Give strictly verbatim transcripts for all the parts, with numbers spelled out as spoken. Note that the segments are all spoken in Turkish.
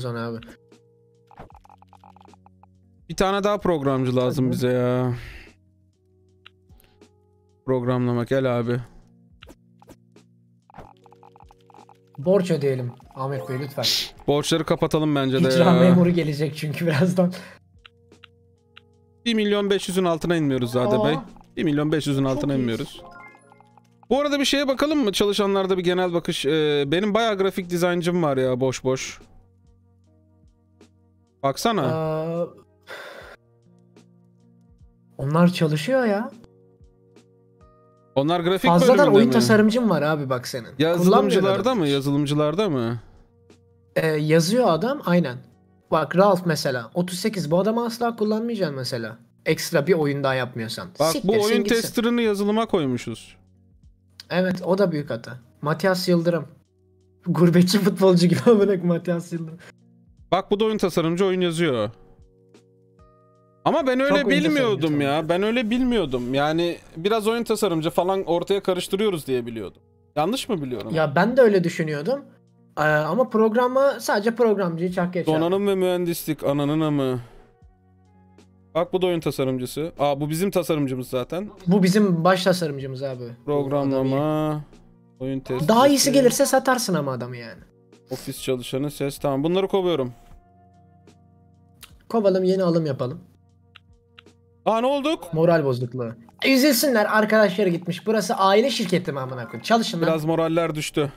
Sonra abi. Bir tane daha programcı lazım Hadi. bize ya. Programlamak gel abi. Borç ödeyelim Ahmet Bey lütfen. Borçları kapatalım bence de. İcra memuru gelecek çünkü birazdan. bir milyon beş yüzün altına inmiyoruz Zade Bey. bir milyon beş yüzün altına Çok inmiyoruz. İyi. Bu arada bir şeye bakalım mı? Çalışanlarda bir genel bakış. Ee, benim bayağı grafik dizaynım var ya boş boş. Baksana. Ee, onlar çalışıyor ya. Onlar grafik bölümünde mi? Fazladan oyun tasarımcım var abi bak senin. Yazılımcılarda mı? Yazılımcılarda mı? Ee, yazıyor adam aynen. Bak Ralph mesela. otuz sekiz bu adamı asla kullanmayacaksın mesela. Ekstra bir oyun daha yapmıyorsan. Bak Siktir, bu oyun tester'ını yazılıma koymuşuz. Evet o da büyük hata. Matthias Yıldırım. Gurbetçi futbolcu gibi olarak Matthias Yıldırım. Bak bu da oyun tasarımcı oyun yazıyor. Ama ben öyle Çok bilmiyordum ya. Ben öyle bilmiyordum. Yani biraz oyun tasarımcı falan ortaya karıştırıyoruz diye biliyordum. Yanlış mı biliyorum? Ya ben de öyle düşünüyordum. Ee, ama programa sadece programcıyı çak geçer. Donanım ve mühendislik ananın amı. Bak bu da oyun tasarımcısı. Aa bu bizim tasarımcımız zaten. Bu bizim baş tasarımcımız abi. Programlama, oyun testi. Daha iyisi gelirse satarsın ama adamı yani. Ofis çalışanı, ses tamam. Bunları kovuyorum. Kovalım yeni alım yapalım. Aa ne olduk? Moral bozukluğu. Üzülsünler arkadaşları gitmiş. Burası aile şirketi mi amına koyayım? Çalışın lan. Biraz moraller düştü.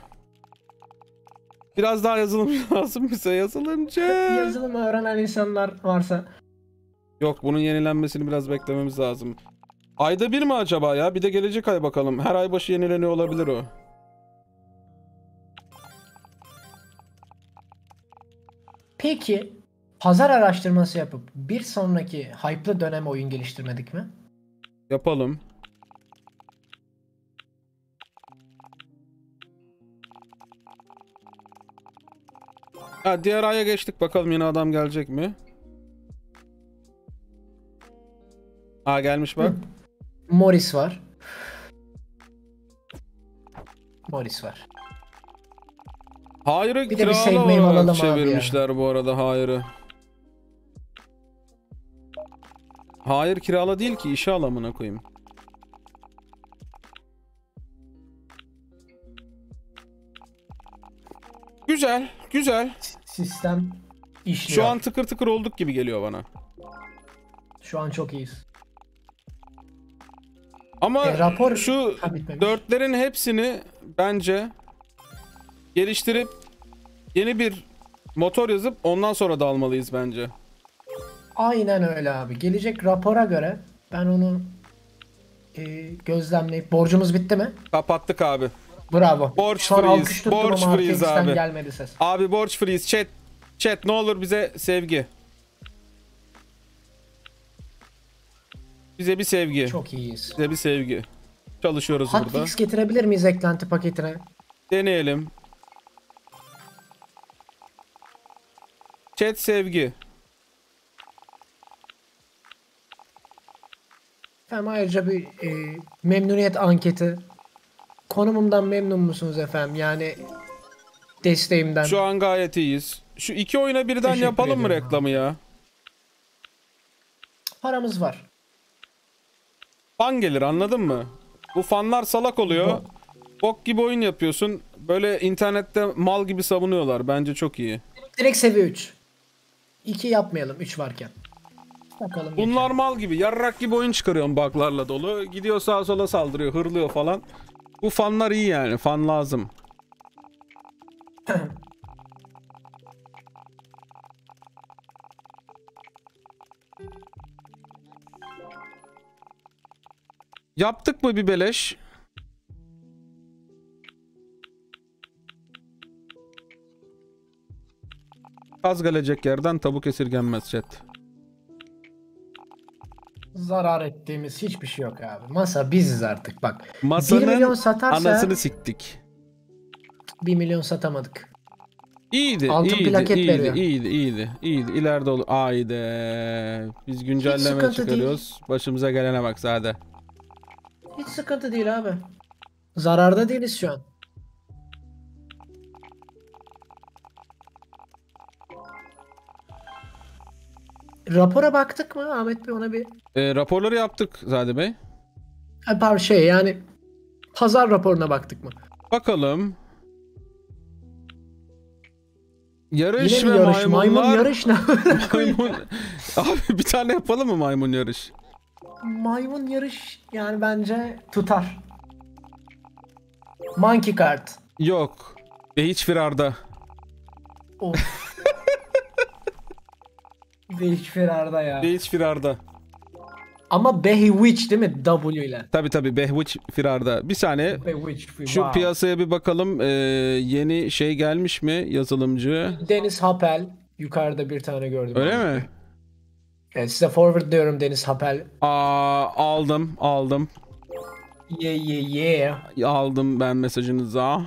Biraz daha yazılımcı lazım bize yazılımcı. Yazılımı öğrenen insanlar varsa. Yok bunun yenilenmesini biraz beklememiz lazım. Ayda bir mi acaba ya? Bir de gelecek ay bakalım. Her ay başı yenileniyor olabilir o. Peki pazar araştırması yapıp bir sonraki hype'lı dönem oyun geliştirmedik mi? Yapalım. Ha, diğer aya geçtik bakalım yine adam gelecek mi? Aa gelmiş bak. Hı. Morris var. Morris var. Hayır'ı krala çevirmişler bu arada Hayır'ı. Hayır kirala değil ki işe alamına koyayım. Güzel, güzel. Sistem işliyor. Şu an tıkır tıkır olduk gibi geliyor bana. Şu an çok iyiyiz. Ama e, rapor şu dörtlerin hepsini bence geliştirip yeni bir motor yazıp ondan sonra da almalıyız bence. Aynen öyle abi. Gelecek rapora göre ben onu e, gözlemleyip borcumuz bitti mi? Kapattık abi. Bravo. Borç freeyiz. Borç freeyiz abi. Gelmedi ses. Abi borç freeyiz. Chat, chat ne olur bize sevgi. Bize bir sevgi. Çok iyiyiz. Bize bir sevgi. Çalışıyoruz Hot burada. Hotfix getirebilir miyiz eklenti paketine? Deneyelim. Chat sevgi. Efendim ayrıca bir e, memnuniyet anketi. Konumumdan memnun musunuz efendim? Yani desteğimden. Şu an gayet iyiyiz. Şu iki oyuna birden Teşekkür yapalım mı reklamı abi. ya? Paramız var. Fan gelir anladın mı? Bu fanlar salak oluyor. Bok gibi oyun yapıyorsun. Böyle internette mal gibi savunuyorlar. Bence çok iyi. Direkt seviye üç. iki yapmayalım üç varken. Bakalım bunlar geçelim. Mal gibi. Yarrak gibi oyun çıkarıyorsun buglarla dolu. Gidiyor sağa sola saldırıyor. Hırlıyor falan. Bu fanlar iyi yani. Fan lazım. Yaptık mı bir beleş? Kaz gelecek yerden tavuk esirgenmez chat. Zarar ettiğimiz hiçbir şey yok abi. Masa biziz artık bak. Masanın bir milyon satarsa anasını siktik. bir milyon satamadık. İyiydi, Altın iyiydi, plaket iyiydi, veriyor. iyiydi, iyiydi, iyiydi. İleride olur. Ayde. Biz güncelleme çıkarıyoruz. Değil. Başımıza gelene bak zaten. Hiç sıkıntı değil abi. Zararda değiliz şu an. rapora baktık mı Ahmet Bey, ona bir? E, raporları yaptık Zade Bey. Pardon, şey yani pazar raporuna baktık mı? Bakalım. Yarış Yine ve yarış. Maymunlar... Maymun yarış ne? Maymun... Abi bir tane yapalım mı maymun yarış? Maymun yarış yani bence tutar. Monkey kart. Yok. Ve hiç firarda. Of. Ve hiç firarda ya. Ve hiç firarda. Ama Behwitch değil mi? W ile. Tabi tabi Behwitch firarda. Bir saniye. Şu wow. piyasaya bir bakalım. Ee, yeni şey gelmiş mi yazılımcı? Deniz Hapel. Yukarıda bir tane gördüm. Öyle abi. mi? Evet, size forward diyorum Deniz Hapel. Aa, aldım aldım. Yeah yeah yeah. Aldım ben mesajınızı. Aa,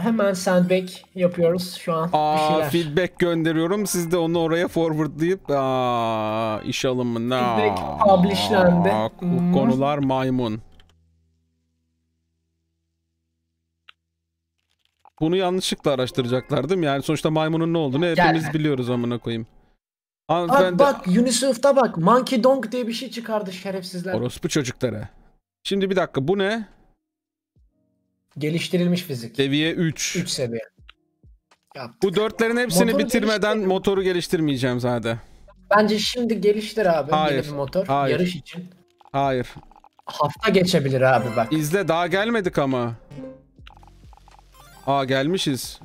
hemen sendback yapıyoruz şu an. Aa, feedback gönderiyorum. Siz de onu oraya forwardlayıp aa, iş alımına. Feedback publishlendi. Aa, konular hmm. maymun. Bunu yanlışlıkla araştıracaklardım. Yani sonuçta maymunun ne olduğunu hepimiz Gel. biliyoruz amına koyayım. Abi bak de... UNICEF'ta bak. Monkey Dong diye bir şey çıkardı şerefsizler. Orospu çocuklara. Şimdi bir dakika, bu ne? Geliştirilmiş fizik. Seviye üç. üç seviye. Yaptık. Bu dörtlerin hepsini motoru bitirmeden geliştir... motoru geliştirmeyeceğim zaten. Bence şimdi geliştir abi. Hayır. Bir motor. Hayır. Yarış için. Hayır. Hafta geçebilir abi bak. İzle, daha gelmedik ama. Aa, gelmişiz.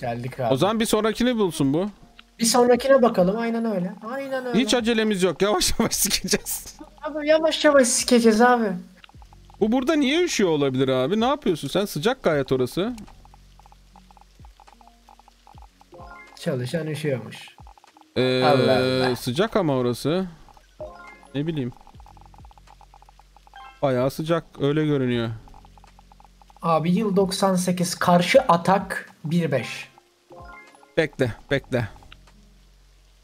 Geldik abi. O zaman bir sonrakini bulsun bu. Bir sonrakine bakalım, aynen öyle. Aynen öyle. Hiç acelemiz yok, yavaş yavaş sikeceğiz. Abi yavaş yavaş sikeceğiz abi. Bu burada niye üşüyor olabilir abi? Ne yapıyorsun sen? Sıcak gayet orası. Çalışan üşüyormuş. Ee, Allah Allah. Sıcak ama orası. Ne bileyim. Bayağı sıcak, öyle görünüyor. Abi yıl doksan sekiz, karşı atak bir nokta beş. Bekle, bekle.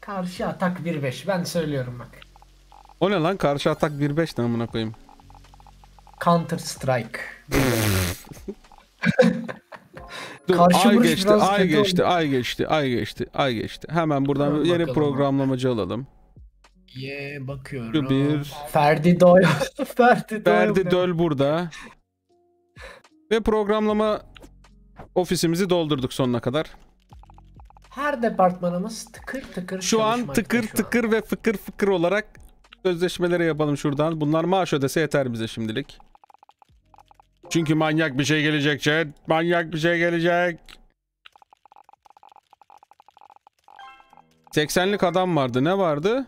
Karşı atak bir nokta beş, ben söylüyorum bak. O ne lan, karşı atak bir nokta beş ne amına koyayım? Counter Strike. Dur, ay geçti, ay geçti, oldu. ay geçti, ay geçti, ay geçti. Hemen buradan Dur, yeni programlamacı abi. alalım. Ye bakıyorum. Bir. Ferdi Döl. Ferdi Döl. Ferdi Döl burada. Ve programlama ofisimizi doldurduk sonuna kadar. Her departmanımız tıkır tıkır. Şu an tıkır şu tıkır an. ve fıkır fıkır olarak sözleşmeleri yapalım şuradan. Bunlar maaş ödese yeter bize şimdilik. Çünkü manyak bir şey gelecek chat. Manyak bir şey gelecek. seksenlik adam vardı. Ne vardı?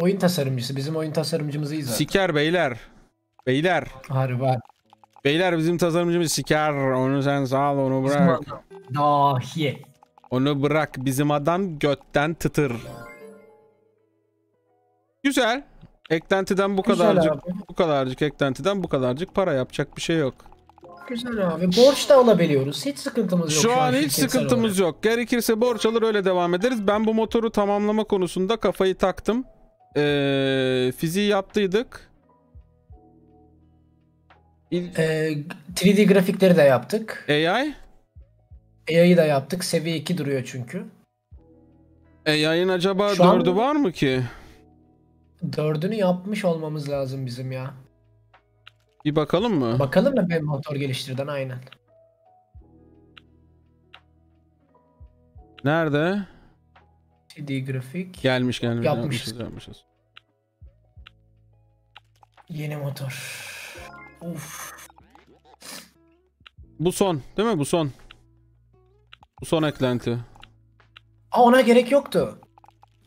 Oyun tasarımcısı. Bizim oyun tasarımcımızı izler. Siker beyler. Beyler. Harbi. Beyler bizim tasarımcımız siker. Onu sen sağ ol, onu bırak. Dahi. Onu bırak, bizim adam götten tıtır. Güzel. Eklentiden bu Güzel kadarcık, abi. bu kadarcık eklentiden bu kadarcık para, yapacak bir şey yok. Güzel abi. Borç da alabiliyoruz. Hiç sıkıntımız yok. Şu, şu an hiç sıkıntımız olarak. yok. Gerekirse borç alır öyle devam ederiz. Ben bu motoru tamamlama konusunda kafayı taktım. Ee, fiziği yaptıydık. Ee, üç D grafikleri de yaptık. A I? A I'yi da yaptık. Seviye iki duruyor çünkü. A I'nin acaba Şu dördü an... var mı ki? Dördünü yapmış olmamız lazım bizim ya. Bir bakalım mı? Bakalım mı ben motor geliştirden aynen. Nerede? üç D grafik. Gelmiş gelmiş. Yapmışız. Yapmışız, yapmışız. Yeni motor. Of. Bu son değil mi? Bu son. Bu son eklenti. Aa, ona gerek yoktu.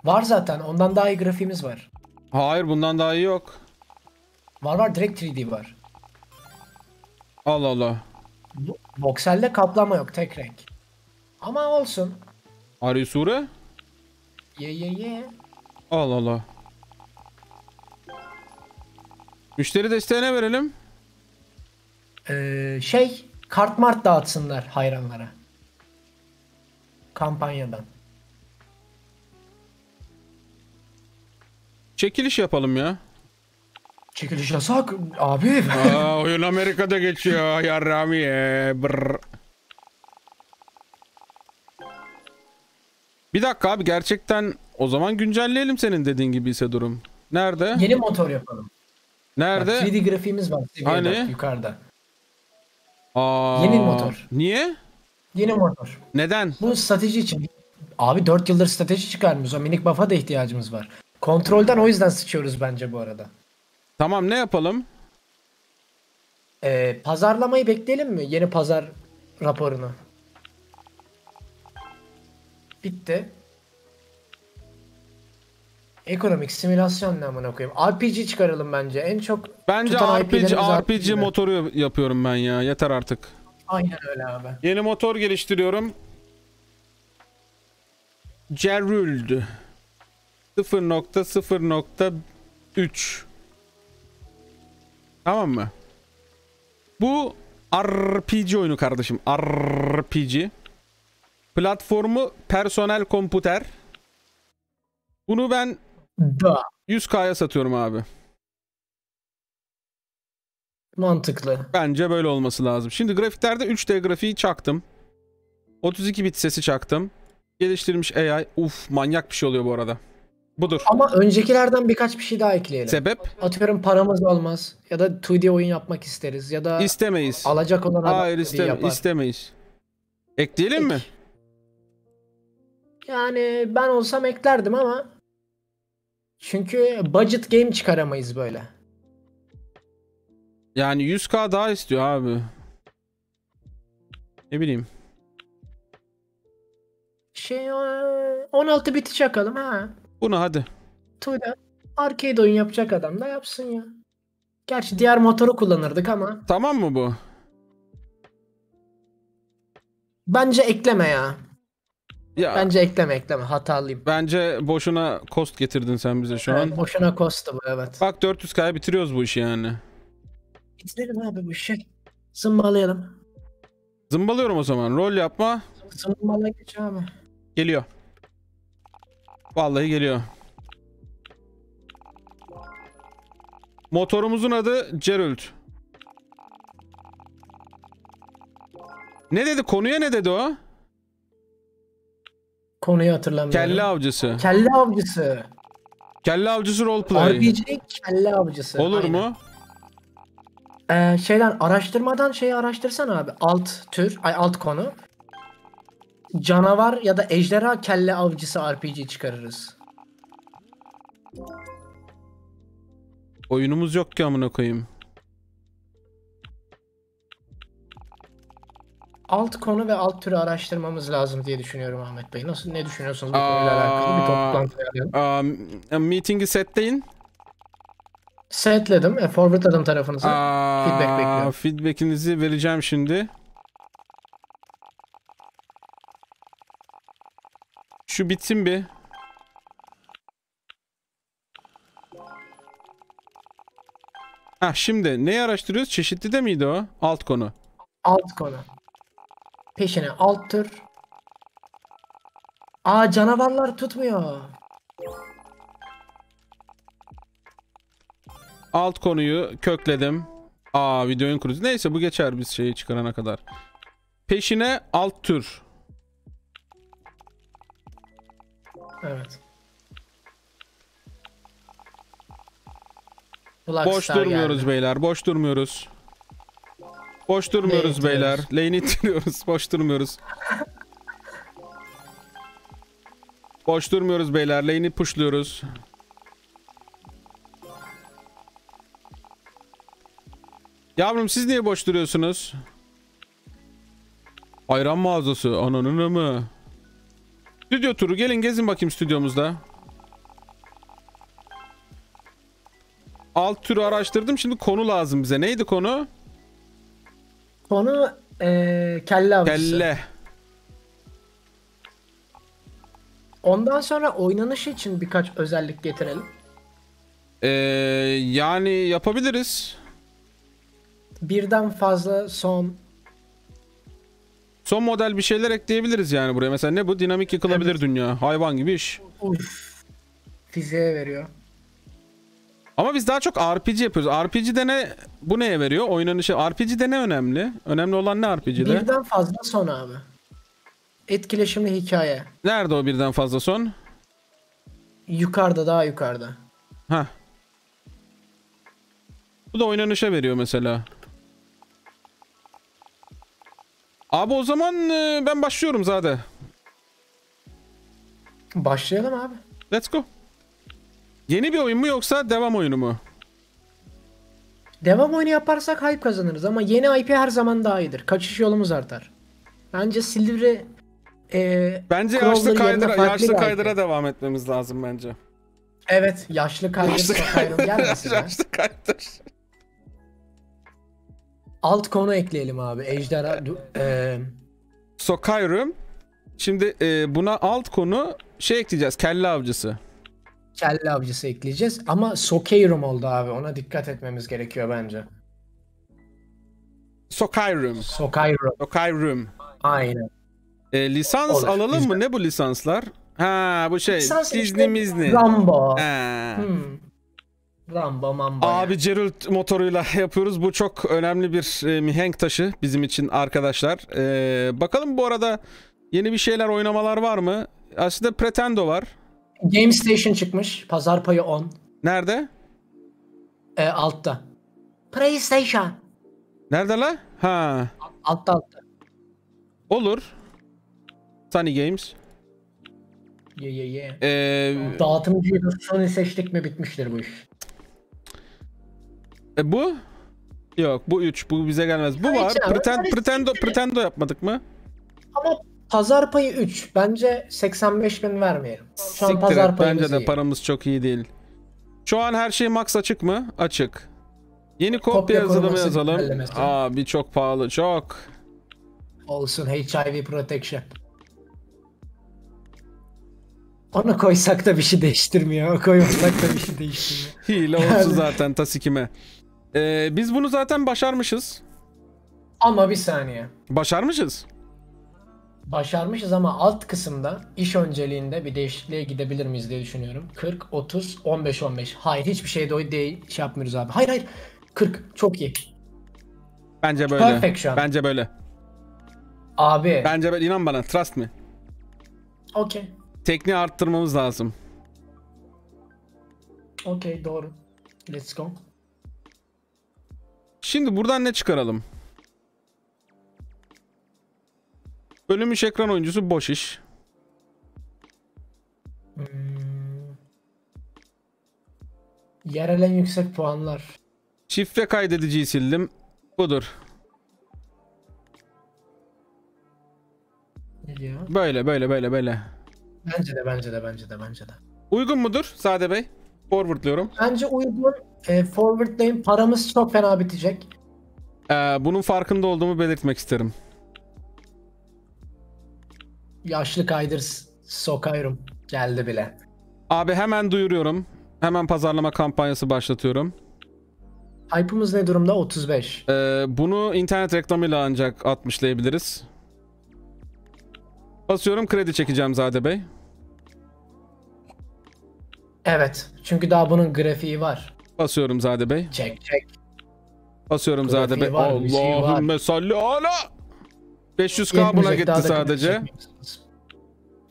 Var zaten. Ondan daha iyi grafiğimiz var. Hayır, bundan daha iyi yok. Var var, direkt üç D var. Allah Allah. Voxel'de kaplama yok, tek renk. Ama olsun. Ari Sure? Ye ye ye. Allah Allah. Müşteri desteğine verelim. Ee, şey, kart mart dağıtsınlar hayranlara. Kampanyadan. Çekiliş yapalım ya. Çekiliş yasak abi. Aa, oyun Amerika'da geçiyor. Yarrami ye. Bir dakika abi, gerçekten o zaman güncelleyelim senin dediğin gibiyse durum. Nerede? Yeni motor yapalım. Nerede? Bak, üç D grafiğimiz var. Hani? Yukarıda. Aa, yeni motor. Niye? Yeni motor. Neden? Bu strateji için. Abi dört yıldır strateji çıkarmıyoruz. O minik buff'a da ihtiyacımız var. Kontrolden o yüzden sıçıyoruz bence bu arada. Tamam, ne yapalım? Ee, pazarlamayı bekleyelim mi? Yeni pazar raporunu. Bitti. Ekonomik simülasyon ne amına koyayım? R P G çıkaralım bence. En çok bence R P G, R P G motoru yapıyorum ben ya. Yeter artık. Aynen öyle abi. Yeni motor geliştiriyorum. Geralt sıfır nokta sıfır nokta üç. Tamam mı? Bu R P G oyunu kardeşim. R P G. Platformu personel komputer. Bunu ben yüz K'ya satıyorum abi. Mantıklı. Bence böyle olması lazım. Şimdi grafiklerde üç D grafiği çaktım. otuz iki bit sesi çaktım. Geliştirilmiş A I. Uf, manyak bir şey oluyor bu arada. Budur. Ama öncekilerden birkaç bir şey daha ekleyelim. Sebep? Atıyorum paramız olmaz. Ya da iki D oyun yapmak isteriz. Ya da istemeyiz. Alacak olan adam. Hayır, istem istemeyiz. Ekleyelim Ek. mi? Yani ben olsam eklerdim ama. Çünkü budget game çıkaramayız böyle. Yani yüz K daha istiyor abi. Ne bileyim. Şey, on altı biti çakalım ha. Bunu hadi. Tuğla arcade oyun yapacak adam da yapsın ya. Gerçi diğer motoru kullanırdık ama. Tamam mı bu? Bence ekleme ya. Ya. Bence ekleme ekleme, hatalıyım. Bence boşuna cost getirdin sen bize şu evet, an. Boşuna cost'tu bu, evet. Bak dört yüz K'ya bitiriyoruz bu işi yani. Bitirelim abi bu işi. Zımbalayalım. Zımbalıyorum o zaman. Rol yapma. Zımbala geç abi. Geliyor. Vallahi geliyor. Motorumuzun adı Geralt. Ne dedi? Konuya ne dedi o? Konuyu hatırlamıyorum. Kelle avcısı. Kelle avcısı. Kelle avcısı roleplay. R P G kelle avcısı. Olur aynen. mu? Ee, şeyden araştırmadan şeyi araştırsana abi. Alt tür, ay alt konu. Canavar ya da ejderha kelle avcısı R P G çıkarırız. Oyunumuz yok ki amına koyayım. Alt konu ve alt türü araştırmamız lazım diye düşünüyorum Ahmet Bey. Nasıl, ne düşünüyorsunuz bu konuyla alakalı? Bir toplantı yapalım. Um, meeting'i setleyin. Setledim. E, forward adım tarafınıza. Aa, feedback bekliyorum. Feedback'inizi vereceğim şimdi. Şu bitsin bir. Ha şimdi neyi araştırıyoruz? Çeşitli de miydi o? Alt konu. Alt konu. Peşine alt tür. Aa, canavarlar tutmuyor. Alt konuyu kökledim. Aa, videoyun kurucu. Neyse bu geçer biz şeyi çıkarana kadar. Peşine alt tür. Evet. Blackstar boş durmuyoruz yani. Beyler. Boş durmuyoruz. Boş durmuyoruz lane beyler. Lane'i itiriyoruz. Boş durmuyoruz. Boş durmuyoruz beyler. Lane'i pushluyoruz. Yavrum siz niye boş duruyorsunuz? Ayran mağazası. Ananını mı? Stüdyo turu. Gelin gezin bakayım stüdyomuzda. Alt türü araştırdım. Şimdi konu lazım bize. Neydi konu? Konu ee, kelle avcısı. Kelle. Ondan sonra oynanışı için birkaç özellik getirelim. Ee, yani yapabiliriz. Birden fazla son... Son model bir şeyler ekleyebiliriz yani buraya. Mesela ne bu? Dinamik yıkılabilir evet. Dünya. Hayvan gibi iş. Uf. Fiziğe veriyor. Ama biz daha çok R P G yapıyoruz. R P G'de ne? Bu neye veriyor? Oynanışı. R P G'de ne önemli? Önemli olan ne R P G'de? Birden fazla son abi. Etkileşimli hikaye. Nerede o birden fazla son? Yukarıda, daha yukarıda. Heh. Bu da oynanışa veriyor mesela. Abi o zaman ben başlıyorum zaten. Başlayalım abi. Let's go. Yeni bir oyun mu yoksa devam oyunu mu? Devam oyunu yaparsak hype kazanırız ama yeni I P her zaman daha iyidir. Kaçış yolumuz artar. Bence Silivri... E, bence yaşlı kaydıra, yaşlı kaydıra devam etmemiz lazım bence. Evet, yaşlı kaydır. Yaşlı kaydır. Yaşlı, yaşlı kaydır. Alt konu ekleyelim abi. Ejderha... E... Sokayrum. Şimdi e, buna alt konu şey ekleyeceğiz. Kelle avcısı. Kelle avcısı ekleyeceğiz ama Sokayrum oldu abi. Ona dikkat etmemiz gerekiyor bence. Sokayrum. Sokayrum. Sokayrum. Aynen. E, lisans olur, alalım güzel. Mı? Ne bu lisanslar? Ha bu şey. Lisans Disney mi? Rambo. Hmm. Rambo Mambo. Abi Geralt motoruyla yapıyoruz. Bu çok önemli bir e, mihenk taşı bizim için arkadaşlar. E, bakalım bu arada yeni bir şeyler oynamalar var mı? Aslında Pretendo var. Game Station çıkmış. Pazar payı on. Nerede? E, altta. PlayStation. Nerede la? Ha. Altta altta. Olur. Sunny Games. Yeah, yeah, yeah. Ee, Dağıtımcıyı da Sony seçtik mi bitmiştir bu iş. E, bu? Yok bu üç. Bu bize gelmez. Bu ya var. Pretend, Pretendo, Pretendo yapmadık mı? Ama pazar payı üç. Bence seksen beş bin vermeyelim. Şu an pazar payımız bence de iyi. Paramız çok iyi değil. Şu an her şey max açık mı? Açık. Yeni kopya yazılımı yazalım. Abi çok pahalı. Çok. Olsun H I V protection. Onu koysak da bir şey değiştirmiyor. O koymasak da bir şey değiştirmiyor. Hile olsun zaten tasikime. Ee, biz bunu zaten başarmışız. Ama bir saniye. Başarmışız. Başarmışız ama alt kısımda iş önceliğinde bir değişikliğe gidebilir miyiz diye düşünüyorum. kırk, otuz, on beş, on beş. Hayır hiçbir şeyde o değil. Şey yapmıyoruz abi. Hayır hayır. kırk çok iyi. Bence böyle. Perfection. Bence böyle. Abi. Bence böyle. İnan bana. Trust me. Okey. Tekniği arttırmamız lazım. Okey doğru. Let's go. Şimdi buradan ne çıkaralım? Bölünmüş ekran oyuncusu boş iş. Hmm. Yerel en yüksek puanlar. Şifre kaydediciyi sildim. Budur. Ne diyor? Böyle böyle böyle böyle. Bence de bence de bence de bence de. Uygun mudur Sade Bey? Forwardlıyorum. Bence uygun. E, forwardlayın. Paramız çok fena bitecek. Ee, bunun farkında olduğumu belirtmek isterim. Yaşlı kaydır Sokayrum geldi bile. Abi hemen duyuruyorum. Hemen pazarlama kampanyası başlatıyorum. Hype'ımız ne durumda? otuz beş. Ee, bunu internet reklamıyla ancak altmışlayabiliriz. Basıyorum kredi çekeceğim Zade Bey. Evet. Çünkü daha bunun grafiği var. Basıyorum Zade Bey. Çek çek. Basıyorum grafiği Zade Bey. Allahümme salli ala. beş yüz K buna gitti sadece.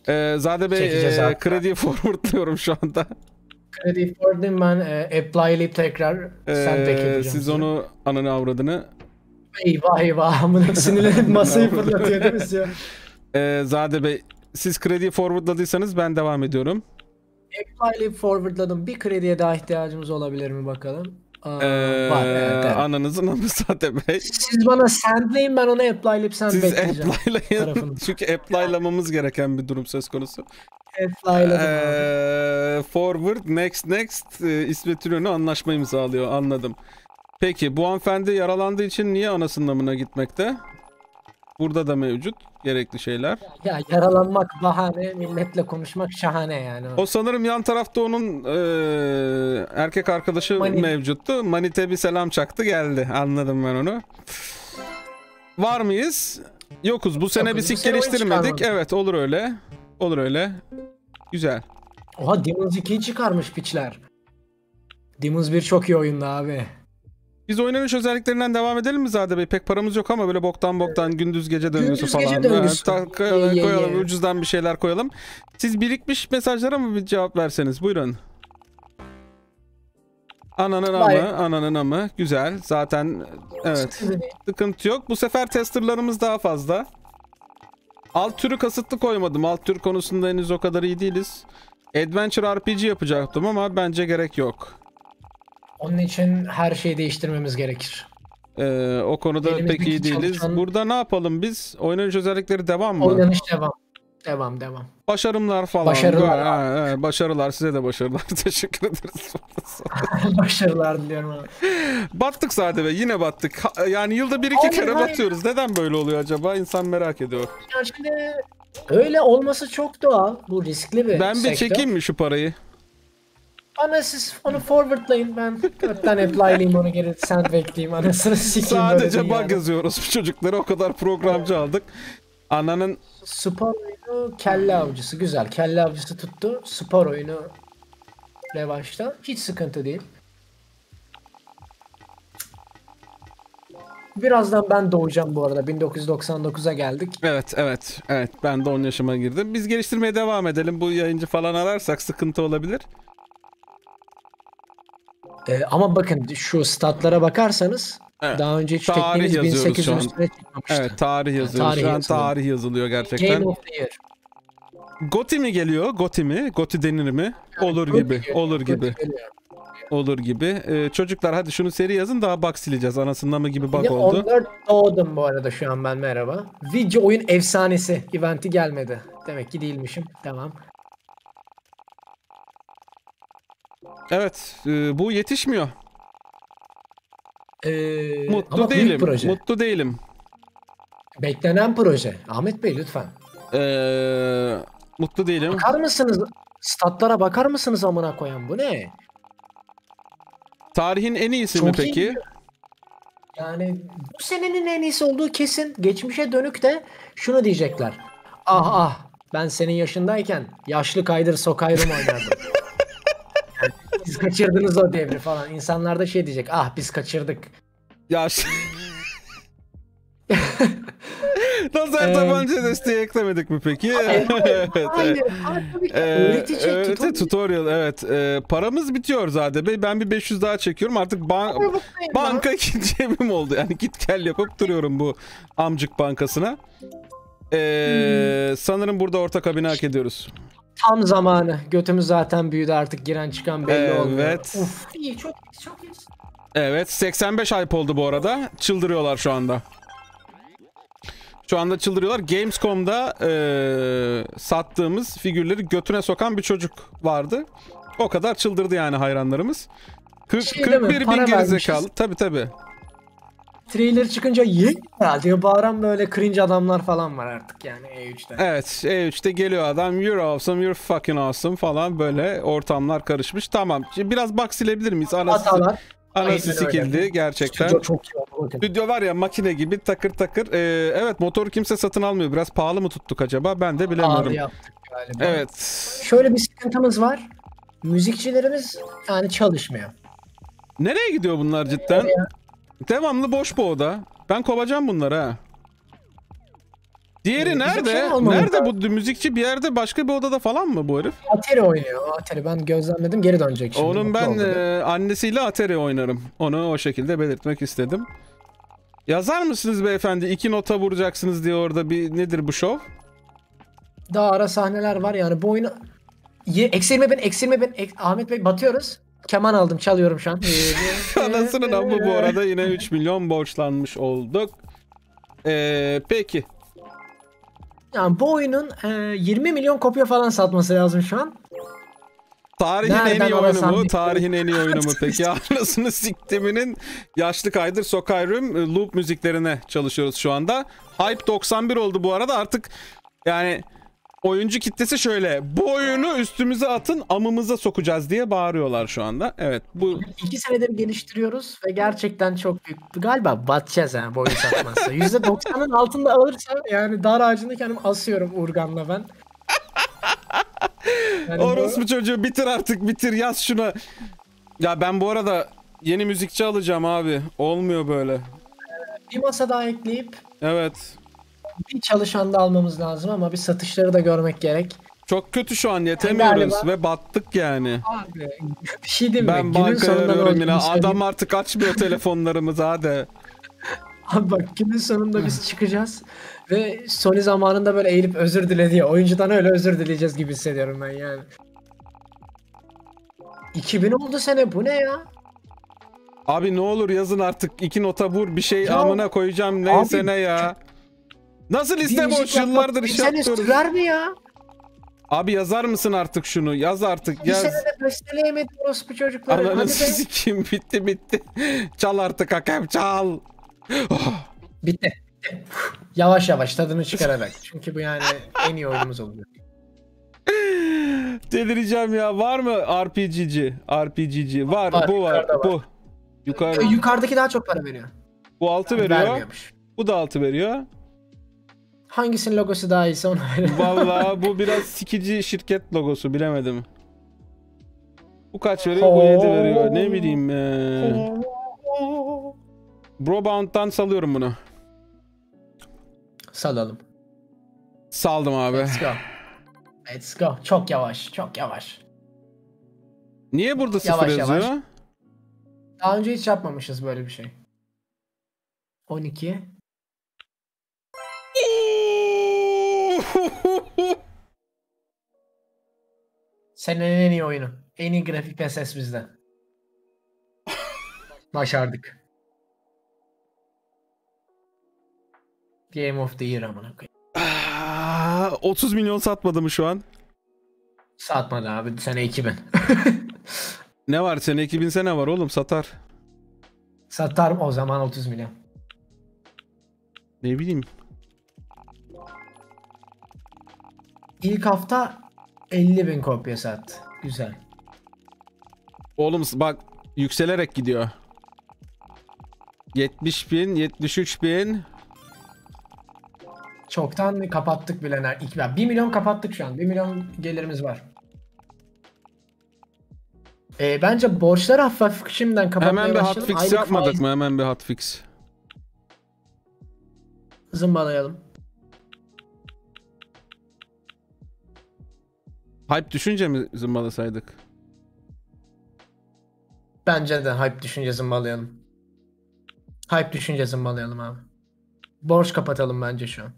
Ee, Zade Bey e, krediyi forwardlıyorum şu anda. Krediyi forwardlayayım ben. E, apply'leyip tekrar ee, sen tekrar. Siz onu ananı avradını. Eyvah eyvah. Amına sinirlenip masayı fırlatıyor değil mi ya? Ee, Zade Bey, siz krediyi forwardladıysanız ben devam ediyorum. Apply'leyip forwardladım. Bir krediye daha ihtiyacımız olabilir mi bakalım? Aa, ee, var, evet, evet. Ananızın amı Zade Bey. Siz bana sendleyin, ben ona apply'leyip send siz bekleyeceğim. Siz apply'layın. Çünkü apply'lamamız gereken bir durum söz konusu. Apply'ladım. Ee, forward, next, next. Ee, İsmet İnönü anlaşma imzalıyor. Anladım. Peki, bu hanımefendi yaralandığı için niye anasının amına gitmekte? Burada da mevcut gerekli şeyler. Ya, ya yaralanmak bahane, milletle konuşmak şahane yani. O sanırım yan tarafta onun e, erkek arkadaşı Manit. Mevcuttu. Manit'e bir selam çaktı geldi. Anladım ben onu. Var mıyız? Yokuz. Bu sene bir sik geliştirmedik. Evet olur öyle. Olur öyle. Güzel. Oha Dimus ikiyi çıkarmış piçler. Dimus bir çok iyi oyunda abi. Biz oynanış özelliklerinden devam edelim mi Zade Bey? Pek paramız yok ama böyle boktan boktan gündüz gece döngüsü falan. Gündüz gece döngüsü. Evet, koyalım, ye, koyalım ye, ye. Ucuzdan bir şeyler koyalım. Siz birikmiş mesajlara mı bir cevap verseniz? Buyurun. Ananın amı, ananın amı. Güzel. Zaten evet. Sıkıntı yok. Bu sefer testerlarımız daha fazla. Alt türü kasıtlı koymadım. Alt tür konusunda henüz o kadar iyi değiliz. Adventure R P G yapacaktım ama bence gerek yok. Onun için her şeyi değiştirmemiz gerekir. Ee, o konuda elimiz pek iyi değiliz. Çalışan... Burada ne yapalım biz? Oynanış özellikleri devam mı? Oynanış devam. Devam devam. Başarımlar falan. Başarılar. Ha, evet. Başarılar. Size de başarılar. Teşekkür ederiz. Başarılar diliyorum abi. Battık Zade Bey. Yine battık. Yani yılda bir iki abi, kere hayır. batıyoruz. Neden böyle oluyor acaba? İnsan merak ediyor. Ya şimdi öyle olması çok doğal. Bu riskli bir Ben sektör. bir çekeyim mi şu parayı? Ana siz onu forwardlayın, ben dörtten apply'layayım onu geri, sen bekleyeyim anasını sikeyim. Sadece bug yani. Yazıyoruz bu çocuklara, o kadar programcı evet. aldık. Ananın... Spor oyunu kelle avcısı güzel, kelle avcısı tuttu. Spor oyunu revanşta hiç sıkıntı değil. Birazdan ben doğacağım bu arada. bin dokuz yüz doksan dokuza geldik. Evet, evet, evet. Ben de on yaşıma girdim. Biz geliştirmeye devam edelim. Bu yayıncı falan ararsak sıkıntı olabilir. Ee, ama bakın şu statlara bakarsanız evet. daha önce hiç tarih yazıyoruz bin sekiz yüz üstüne çıkmamıştı. Evet, tarih yazıyoruz. Yani tarih şu an tarih yazılıyor gerçekten. Game of the Year. Goti mi geliyor? Goti mi? Goti denir mi? Yani olur gibi, geliyor. olur Goti gibi. Geliyor. Olur gibi. Ee, çocuklar hadi şunu seri yazın, daha bug sileceğiz. Anasında mı gibi bug oldu. on dört doğdum bu arada şu an ben, merhaba. Video oyun efsanesi eventi gelmedi. Demek ki değilmişim. Tamam. Evet, e, bu yetişmiyor. Ee, mutlu değilim, mutlu değilim. Beklenen proje. Ahmet Bey lütfen. Ee, mutlu değilim. Bakar mısınız? Statlara bakar mısınız amına koyan, bu ne? Tarihin en iyisi Çok mi peki? Iyi. Yani bu senenin en iyisi olduğu kesin. Geçmişe dönük de şunu diyecekler. Ah ah, ben senin yaşındayken yaşlı kaydır Sokayrum oynardım. Biz kaçırdınız o devri falan. İnsanlar da şey diyecek. Ah biz kaçırdık. Ya lazer tabanca desteği eklemedik mi peki? Hayır, hayır, evet, hayır, evet. hayır tabii ki. Öğretici, öğreti, tutorial. tutorial evet. Ee, paramız bitiyor Zade Bey. Ben bir beş yüz daha çekiyorum. Artık ban banka ikinci evim oldu. Yani git gel yapıp duruyorum bu amcık bankasına. Ee, hmm. Sanırım burada ortak kabini hak ediyoruz. Tam zamanı. Götümüz zaten büyüdü artık, giren çıkan belli evet. olmuyor. Evet. İyi, çok iyi, çok iyi. Evet, seksen beş hype oldu bu arada. Çıldırıyorlar şu anda. Şu anda çıldırıyorlar. Gamescom'da e, sattığımız figürleri götüne sokan bir çocuk vardı. O kadar çıldırdı yani hayranlarımız. Şey kırk bir bin gerizekalı. Tabi tabi. Trailer çıkınca ye diye bağıran böyle cringe adamlar falan var artık yani E üç'te. Evet, E üç'te geliyor adam, you're awesome, you're fucking awesome falan, böyle ortamlar karışmış. Tamam, biraz bug silebilir miyiz? Anası, anası sikildi gerçekten. Stüdyo çok iyi. Stüdyo var ya makine gibi takır takır. Ee, evet, motoru kimse satın almıyor. Biraz pahalı mı tuttuk acaba? Ben de bilemiyorum. Evet. Şöyle bir sıkıntımız var. Müzikçilerimiz yani çalışmıyor. Nereye gidiyor bunlar cidden? Nereye? Devamlı boş bu oda. Ben kovacağım bunları ha. Diğeri nerede? Nerede bu müzikçi, bir yerde başka bir odada falan mı bu herif? Atari oynuyor. Atari, ben gözlemledim, geri dönecek şimdi. Onun ben e, annesiyle Atari oynarım. Onu o şekilde belirtmek istedim. Yazar mısınız beyefendi? İki nota vuracaksınız diye orada bir, nedir bu şov? Daha ara sahneler var yani bu oyunu. Eksilme ben, eksilme ben. Ek... Ahmet Bey batıyoruz. Keman aldım, çalıyorum şu an. Anasının amı bu arada, yine üç milyon borçlanmış olduk. Ee, peki. Yani bu oyunun e, yirmi milyon kopya falan satması lazım şu an. Tarihin Nereden en iyi oyunu mu? Tarihin en iyi oyunu mu peki? Anasını siktiminin yaşlı kaydır Sokayrum loop müziklerine çalışıyoruz şu anda. Hype doksan bir oldu bu arada artık yani... Oyuncu kitlesi şöyle, bu oyunu üstümüze atın amımıza sokacağız diye bağırıyorlar şu anda. Evet, bu iki senedir geliştiriyoruz ve gerçekten çok büyük. Galiba batacağız yani bu oyun satmazsa. yüzde doksanın altında alırsa yani dar ağacını kendim asıyorum urganla ben. Yani orospu bu... çocuğu bitir artık, bitir, yaz şuna. Ya ben bu arada yeni müzikçi alacağım abi. Olmuyor böyle. Bir masa daha ekleyip. Evet. Bir çalışan da almamız lazım ama bir satışları da görmek gerek. Çok kötü şu an, yetemiyoruz yani ve battık yani. Abi bir şey değil mi? Ben banka arıyorum yine. Adam artık açmıyor telefonlarımızı hadi. Abi bak günün sonunda biz çıkacağız ve Sony zamanında böyle eğilip özür diledi ya. Oyuncudan öyle özür dileyeceğiz gibi hissediyorum ben yani. iki bin oldu sene, bu ne ya? Abi ne olur yazın artık, iki nota vur bir şey ya, amına koyacağım neyse ne ya. Nasıl liste boş, yıllardır iş yapıyoruz. Sürer mi ya? Abi yazar mısın artık şunu? Yaz artık, yaz. Bir senede besteleyemedi orospu çocukları. Ananı sikim, bitti bitti. Çal artık hakem, çal. Oh. Bitti. Yavaş yavaş tadını çıkararak. Çünkü bu yani en iyi oyunumuz oluyor. Delireceğim ya. Var mı R P G'ci? R P G'ci. Var, var bu var, var. Bu. Yukarı. Yukarıdaki daha çok para veriyor. Bu altı yani veriyor. Bu da altı veriyor. Hangisinin logosu daha iyiyse ona veriyor. Vallahi bu biraz sikici şirket logosu, bilemedim. Bu kaç veriyor? Bu yedi veriyor. Ne bileyim. Ee... Brobound'dan salıyorum bunu. Salalım. Saldım abi. Let's go. Let's go. Çok yavaş, çok yavaş. Niye burada sıfır yavaş, yazıyor? Yavaş. Daha önce hiç yapmamışız böyle bir şey. on iki. Senenin en iyi oyunu. En iyi grafik ve ses bizden. Başardık. Game of the Year amına koyayım. otuz milyon satmadı mı şu an? Satmadı abi, sene iki bin. Ne var sene iki bin, sene var oğlum, satar. Satar o zaman otuz milyon. Ne bileyim. İlk hafta elli bin kopya sattı. Güzel. Oğlum bak yükselerek gidiyor. yetmiş bin, yetmiş üç bin. Çoktan kapattık bile. İlk, bir milyon kapattık şu an. bir milyon gelirimiz var. E, bence borçlar hafif şimdiden kapatmaya hemen bir başladım. Hotfix aylık yapmadık faiz... mı? Hemen bir hotfix. Zımbalayalım. Hype düşünce mi zımbalasaydık? Bence de hype düşünce zımbalayalım. Hype düşünce zımbalayalım abi. Borç kapatalım bence şu an.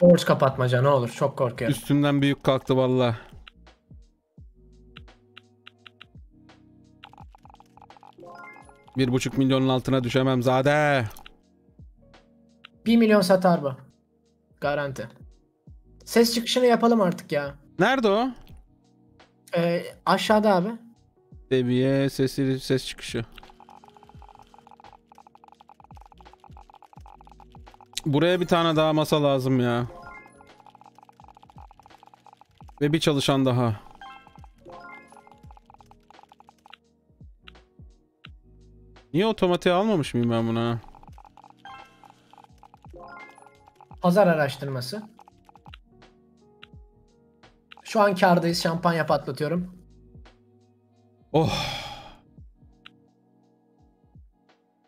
Borç kapatmaca ne olur, çok korkuyorum. Üstümden büyük kalktı vallahi. Bir buçuk milyonun altına düşemem zade. bir milyon satar bu. Garanti. Ses çıkışını yapalım artık ya. Nerede o? Ee, aşağıda abi. Seviye sesi, ses çıkışı. Buraya bir tane daha masa lazım ya. Ve bir çalışan daha. Niye otomatiğe almamış mıyım ben buna? Pazar araştırması. Şu an kârdayız. Şampanya patlatıyorum. Oh.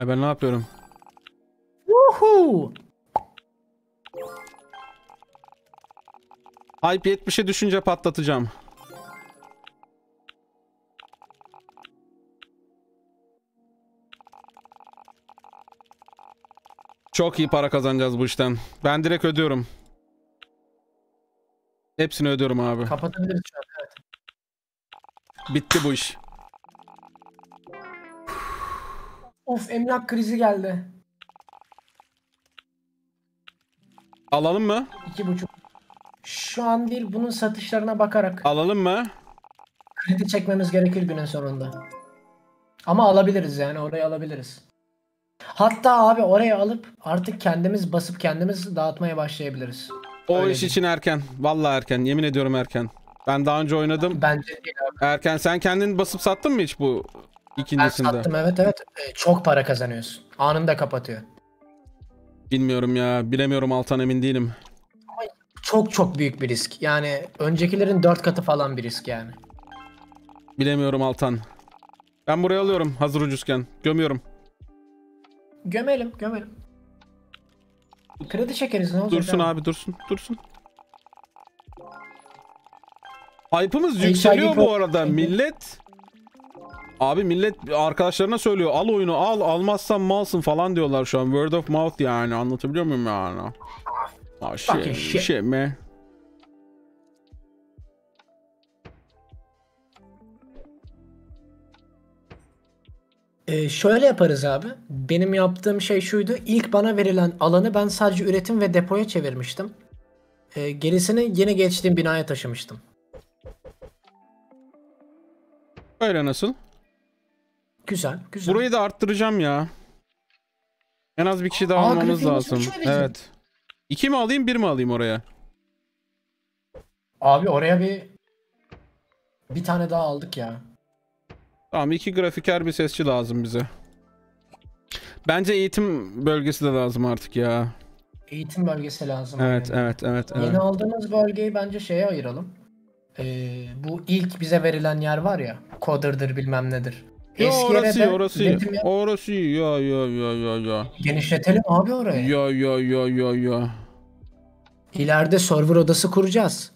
E ben ne yapıyorum? Woohoo! Hype yetmişe düşünce patlatacağım. Çok iyi para kazanacağız bu işten. Ben direkt ödüyorum. Hepsini ödüyorum abi. Kapatabiliriz şu an, evet. Bitti bu iş. Of, emlak krizi geldi. Alalım mı? iki buçuk. Şu an değil, bunun satışlarına bakarak. Alalım mı? Kredi çekmemiz gerekir günün sonunda. Ama alabiliriz yani, orayı alabiliriz. Hatta abi orayı alıp artık kendimiz basıp kendimiz dağıtmaya başlayabiliriz. O öyle iş değil. İçin erken. Vallahi erken. Yemin ediyorum erken. Ben daha önce oynadım. Bence değil abi. Erken. Sen kendin basıp sattın mı hiç bu ikincisinde? Ben sattım, evet evet. Çok para kazanıyorsun. Anında kapatıyor. Bilmiyorum ya. Bilemiyorum Altan, emin değilim. çok çok büyük bir risk. Yani öncekilerin dört katı falan bir risk yani. Bilemiyorum Altan. Ben buraya alıyorum hazır ucuzken. Gömüyorum. Gömelim, gömelim. Kredi çekeriz ne olacak? Dursun abi, abi dursun, dursun. Hype'ımız yükseliyor bu arada millet. Abi millet arkadaşlarına söylüyor al oyunu al, almazsan malsın falan diyorlar şu an. Word of mouth yani, anlatabiliyor muyum yani? Ah shit, shit man. Ee, şöyle yaparız abi. Benim yaptığım şey şuydu. İlk bana verilen alanı ben sadece üretim ve depoya çevirmiştim. Ee, gerisini yeni geçtiğim binaya taşımıştım. Öyle nasıl? Güzel, güzel. Burayı da arttıracağım ya. En az bir kişi daha aa, almamız lazım. Evet. İki mi alayım, bir mi alayım oraya? Abi oraya bir bir tane daha aldık ya. Tamam, iki grafiker bir sesçi lazım bize. Bence eğitim bölgesi de lazım artık ya. Eğitim bölgesi lazım. Evet, yani. evet, evet. Yeni evet. aldığımız bölgeyi bence şeye ayıralım. Ee, bu ilk bize verilen yer var ya, kodırdır bilmem nedir. Ya orası iyi, orası iyi. Orası iyi. Ya ya ya ya ya. Genişletelim abi orayı. Ya ya ya ya ya. İleride server odası kuracağız.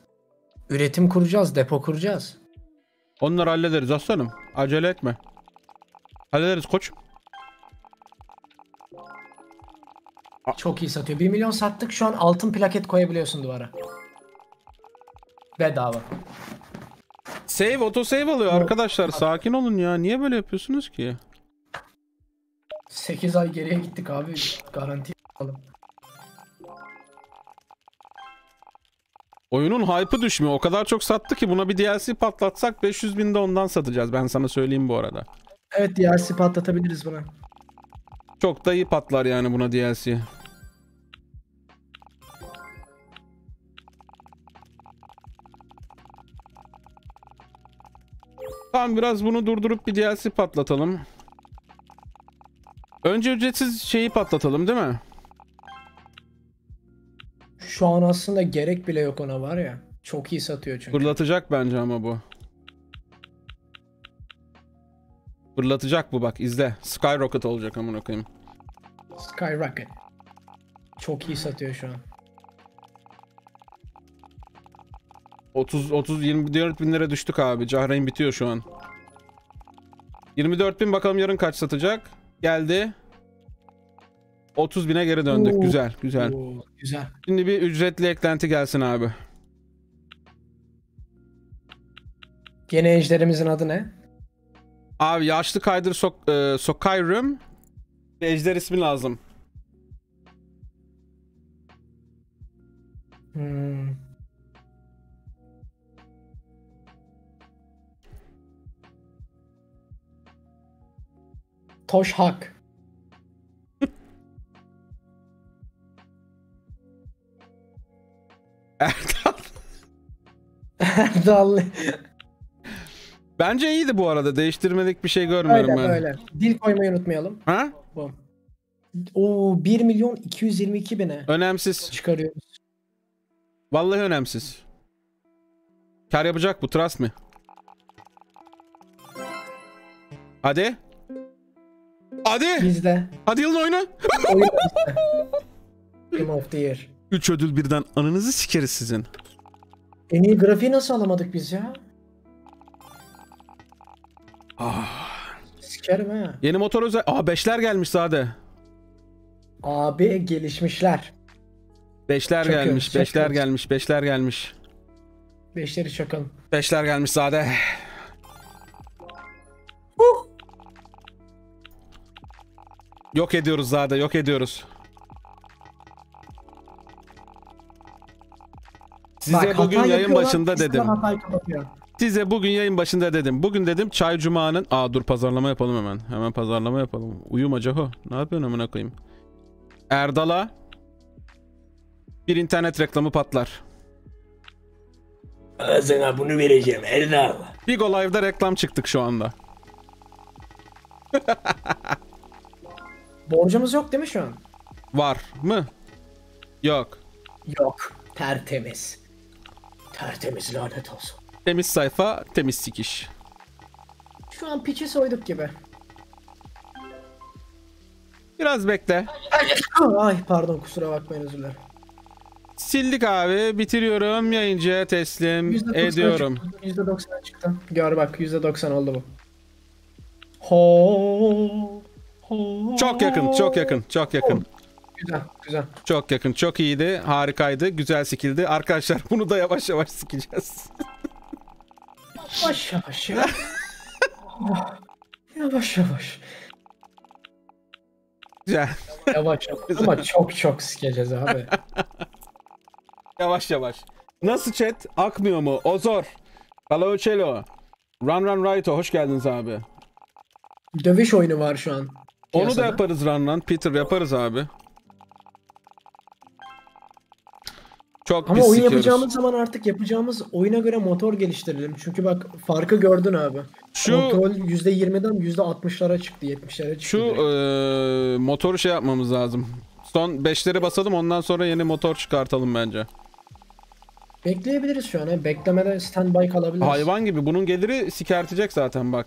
Üretim kuracağız, depo kuracağız. Onları hallederiz aslanım. Acele etme. Hallederiz koç. Çok iyi satıyor. bir milyon sattık. Şu an altın plaket koyabiliyorsun duvara. Bedava. Save, autosave alıyor arkadaşlar. Sakin olun ya. Niye böyle yapıyorsunuz ki? sekiz ay geriye gittik abi. Garanti alalım. Oyunun hype'ı düşmüyor. O kadar çok sattı ki buna bir D L C patlatsak beş yüz binde ondan satacağız. Ben sana söyleyeyim bu arada. Evet, D L C patlatabiliriz buna. Çok da iyi patlar yani buna D L C. Tamam, biraz bunu durdurup bir D L C patlatalım. Önce ücretsiz şeyi patlatalım değil mi? Şu an aslında gerek bile yok ona var ya. Çok iyi satıyor çünkü. Fırlatacak bence ama bu. Fırlatacak bu bak, izle. Skyrocket olacak amına koyayım. Skyrocket. Çok iyi satıyor şu an. otuz otuz yirmi dört bin lira düştük abi. JAHREIN bitiyor şu an. yirmi dört bin, bakalım yarın kaç satacak. Geldi. otuz bine geri döndük. Oo, güzel, güzel. Oo, güzel. Şimdi bir ücretli eklenti gelsin abi. Yeni ejderimizin adı ne? Abi yaşlı kaydır sok e, Sokayrum. Ejder ismi lazım. Hmm. Toş hak. Erdal. Erdal. Bence iyiydi bu arada. Değiştirmedik bir şey görmüyorum öyle, ben. Öyle. Dil koymayı unutmayalım. Ha? Bu. Oo, bir milyon iki yüz yirmi iki bine. Önemsiz. Çıkarıyoruz. Vallahi önemsiz. Kar yapacak bu. Trust me. Hadi. Hadi. Bizde. Hadi yılın oyunu. Game of the Year. Üç ödül birden, anınızı sikeriz sizin. En iyi grafiği nasıl alamadık biz ya? Ah. Sikerim ha. Yeni motor özel... Aa beşler gelmiş sade. Abi gelişmişler. Beşler çakıyoruz, gelmiş, çakıyoruz. beşler gelmiş, beşler gelmiş. Beşleri çakalım. Beşler gelmiş sade. Uh. Yok ediyoruz sade, yok ediyoruz. Size bak, bugün yayın başında dedim. Size bugün yayın başında dedim. Bugün dedim Çay Cuma'nın... Aa dur pazarlama yapalım hemen. Hemen pazarlama yapalım. Uyumaca ho. Ne yapıyorsun amına koyayım? Erdal'a bir internet reklamı patlar. Sana bunu vereceğim Erdal. Bigo Live'da reklam çıktık şu anda. Borcumuz yok değil mi şu an? Var mı? Yok. Yok. Tertemiz. Tertemiz, lanet olsun. Temiz sayfa, temiz sikiş. Şu an piçi soyduk gibi. Biraz bekle. Ay pardon, kusura bakmayın, özür dilerim. Sildik abi, bitiriyorum, yayıncıya teslim yüzde doksan ediyorum. yüzde doksan çıktı. Gör bak, yüzde doksan oldu bu. Ho, ho. Çok yakın, çok yakın, çok yakın. Güzel, güzel. Çok yakın, çok iyiydi, harikaydı, güzel sikildi. Arkadaşlar bunu da yavaş yavaş sikeceğiz. Yavaş yavaş ya. Yavaş yavaş. Güzel. Yavaş yavaş ama çok çok sikeceğiz abi. Yavaş yavaş. Nasıl chat? Akmıyor mu? Ozor. Kaloçelo. Run Run Righto. Hoş geldiniz abi. Dövüş oyunu var şu an. Piyasada. Onu da yaparız Run Run. Peter yaparız abi. Çok ama oyun sikiyoruz. Yapacağımız zaman artık yapacağımız oyuna göre motor geliştirelim. Çünkü bak farkı gördün abi. Şu motor yüzde yirmiden yüzde altmışlara çıktı, yetmişlere çıktı. Şu ee, motoru şey yapmamız lazım. Son beşleri basalım, ondan sonra yeni motor çıkartalım bence. Bekleyebiliriz şu an. He. Beklemeden standby kalabiliriz. Hayvan gibi. Bunun geliri sikertecek zaten bak.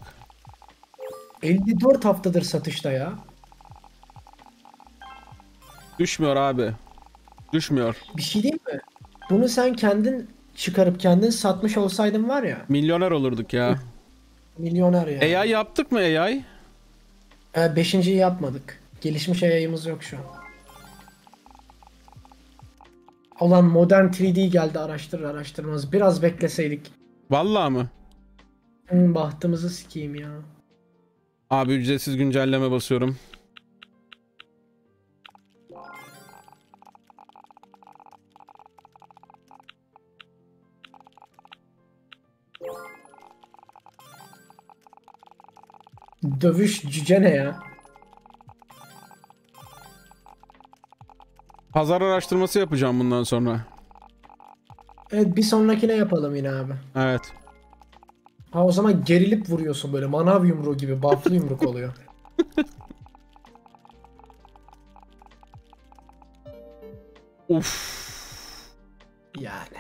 elli dört haftadır satışta ya. Düşmüyor abi. Düşmüyor. Bir şey değil mi? Bunu sen kendin çıkarıp kendin satmış olsaydın var ya. Milyoner olurduk ya. Milyoner ya. A I yaptık mı A I? Ee, beşinciyi yapmadık. Gelişmiş A I'ımız yok şu an. Olan modern üç D geldi, araştırır araştırmaz. Biraz bekleseydik. Vallahi mı? Hmm, bahtımızı sikeyim ya. Abi ücretsiz güncelleme basıyorum. Dövüş cüce ne ya? Pazar araştırması yapacağım bundan sonra. Evet, bir sonrakine yapalım yine abi. Evet. Ha o zaman gerilip vuruyorsun böyle, manav yumruğu gibi, bufflı yumruk oluyor. Of. Yani.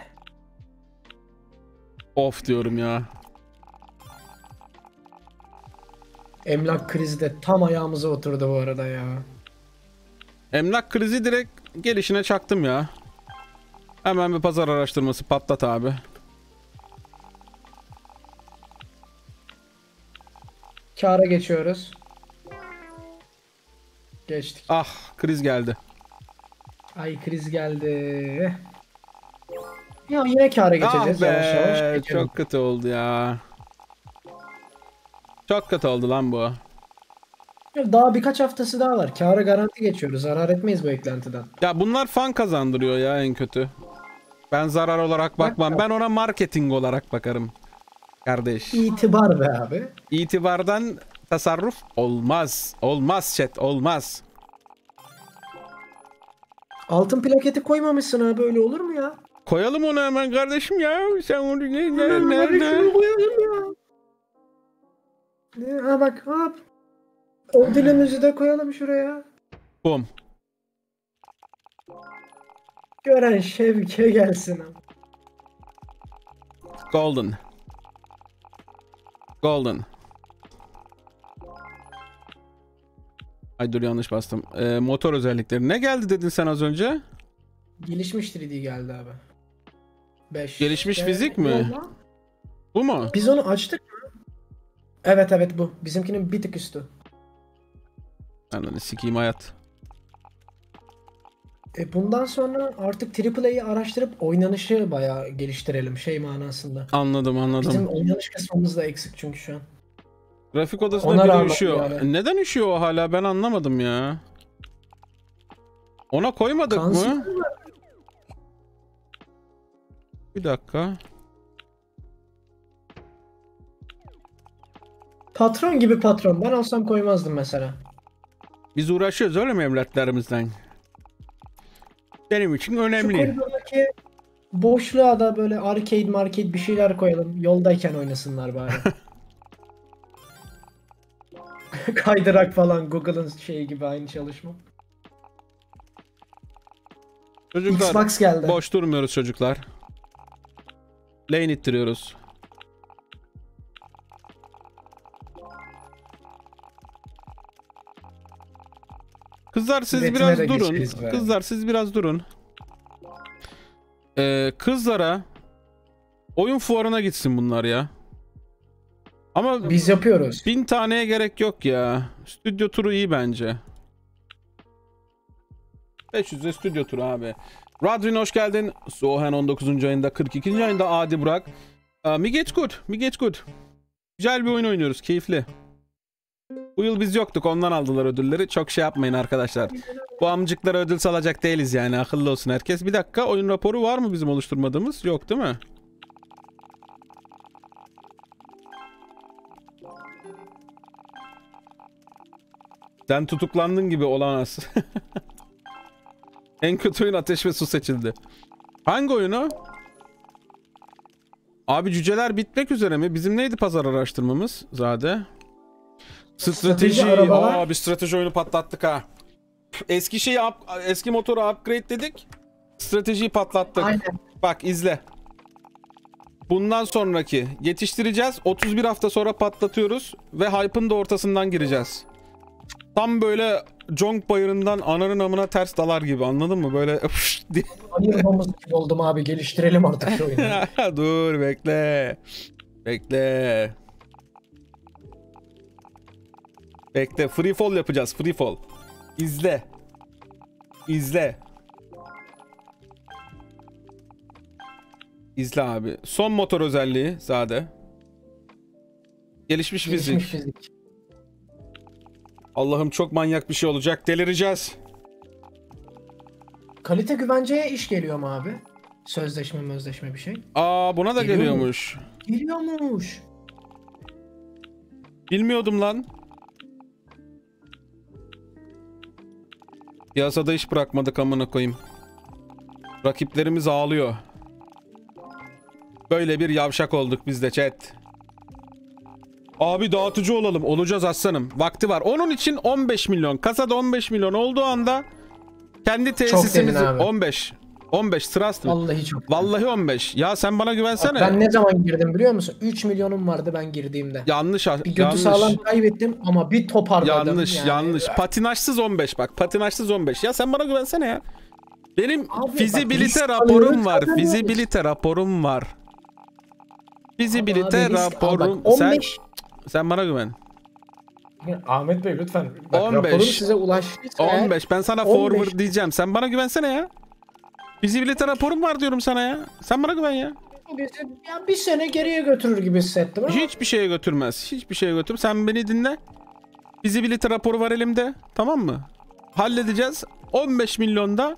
Of diyorum ya. Emlak krizi de tam ayağımıza oturdu bu arada ya. Emlak krizi direkt gelişine çaktım ya. Hemen bir pazar araştırması patlat abi. Kâra geçiyoruz. Geçtik. Ah, kriz geldi. Ay kriz geldi. Ya yine kâra geçeceğiz. Ah be, yavaş yavaş geçelim. Çok kötü oldu ya. Çok kötü oldu lan bu. Daha birkaç haftası daha var. Kâra garanti geçiyoruz. Zarar etmeyiz bu eklentiden. Ya bunlar fan kazandırıyor ya en kötü. Ben zarar olarak bakmam. Bak, ben ona marketing olarak bakarım. Kardeş. İtibar be abi. İtibardan tasarruf olmaz. Olmaz chat, olmaz. Altın plaketi koymamışsın abi, öyle olur mu ya? Koyalım onu hemen kardeşim ya. Sen onu ne ne nerede? Koyalım ya. Ha bak hop. O dilimizi de koyalım şuraya. Bum. Gören Şevke gelsin. Golden. Golden. Ay dur, yanlış bastım. Ee, motor özellikleri. Ne geldi dedin sen az önce? Gelişmiş üç D geldi abi. beş. Gelişmiş de... fizik mi? Vallahi... Bu mu? Biz onu açtık mı? Evet evet bu. Bizimkinin bir tık üstü. Ananı sikeyim hayat. E bundan sonra artık triple A'yı araştırıp oynanışı bayağı geliştirelim şey manasında. Anladım anladım. Bizim oynanış kısmımız da eksik çünkü şu an. Grafik odasında ona biri üşüyor. Yani. Neden üşüyor o hala, ben anlamadım ya. Ona koymadık Kansız mı? mı? Bir dakika. Patron gibi patron. Ben olsam koymazdım mesela. Biz uğraşıyoruz öyle mi evlatlarımızdan? Benim için önemli. Şu boşluğa da böyle arcade market bir şeyler koyalım. Yoldayken oynasınlar bari. Kaydırak falan, Google'ın şeyi gibi aynı çalışma. Çocuklar, Xbox geldi. Boş durmuyoruz çocuklar. Lane ittiriyoruz. Kızlar siz Retinere biraz durun. Kızlar. kızlar siz biraz durun. Ee, kızlara oyun fuarına gitsin bunlar ya. Ama biz yapıyoruz. Bin taneye gerek yok ya. Stüdyo turu iyi bence. beş yüzde stüdyo turu abi. Radvin hoş geldin. Sohen on dokuzuncu ayında, kırk ikinci ayında Adi Burak. Uh, mi get good, mi get good. Güzel bir oyun oynuyoruz, keyifli. Bu yıl biz yoktuk, ondan aldılar ödülleri. Çok şey yapmayın arkadaşlar. Bu amcıklara ödül salacak değiliz yani, akıllı olsun herkes. Bir dakika, oyun raporu var mı bizim oluşturmadığımız? Yok değil mi? Sen tutuklandın gibi olamaz. En kötü oyun Ateş ve Su seçildi. Hangi oyunu? Abi cüceler bitmek üzere mi? Bizim neydi pazar araştırmamız? Zade. Strateji. strateji Aa, bir strateji oyunu patlattık ha. Eski şeyi, eski motoru upgrade dedik. Stratejiyi patlattık. Aynen. Bak izle. Bundan sonraki yetiştireceğiz. otuz bir hafta sonra patlatıyoruz. Ve hype'ın da ortasından gireceğiz. Tam böyle Jong bayırından ananın amına ters dalar gibi, anladın mı? Böyle öpüş diye. Ayırmamız gibi oldum abi, geliştirelim artık şu oyunu. Dur bekle. Bekle. Bekle, free fall yapacağız, free fall. İzle. İzle. İzle abi. Son motor özelliği sade. Gelişmiş, Gelişmiş fizik. fizik. Allah'ım çok manyak bir şey olacak, delireceğiz. Kalite güvenceye iş geliyor mu abi? Sözleşme mözleşme bir şey. Aa, buna da geliyor geliyormuş. Mu? Geliyormuş. Bilmiyordum lan. Piyasada iş bırakmadık amına koyayım. Rakiplerimiz ağlıyor. Böyle bir yavşak olduk biz de chat. Abi dağıtıcı olalım. Olacağız aslanım. Vakti var. Onun için on beş milyon. Kasada on beş milyon olduğu anda kendi tesisimizi on beş. on beş trust mı? Vallahi çok. Vallahi on beş. Ya sen bana güvensene. Ben ne zaman girdim biliyor musun? üç milyonum vardı ben girdiğimde. Yanlış. Bir götü yanlış. sağlam kaybettim ama bir toparladım. Yanlış yani. yanlış. Patinajsız on beş bak. Patinajsız on beş. Ya sen bana güvensene ya. Benim abi, fizibilite bak, raporum var. Fizibilite raporum var. Fizibilite abi, raporum. Bak, on beş. Sen... Sen bana güven. Ahmet Bey lütfen. Bak, on beş. Size ulaştıysa, on beş. Ben sana forward diyeceğim. Sen bana güvensene ya. Fizibilite raporum var diyorum sana ya. Sen bana güven ya. Ya bir sene geriye götürür gibi hissettim ama. Hiçbir şeye götürmez. Hiçbir şeye götür. Sen beni dinle. Fizibilite raporu var elimde. Tamam mı? Halledeceğiz. on beş milyonda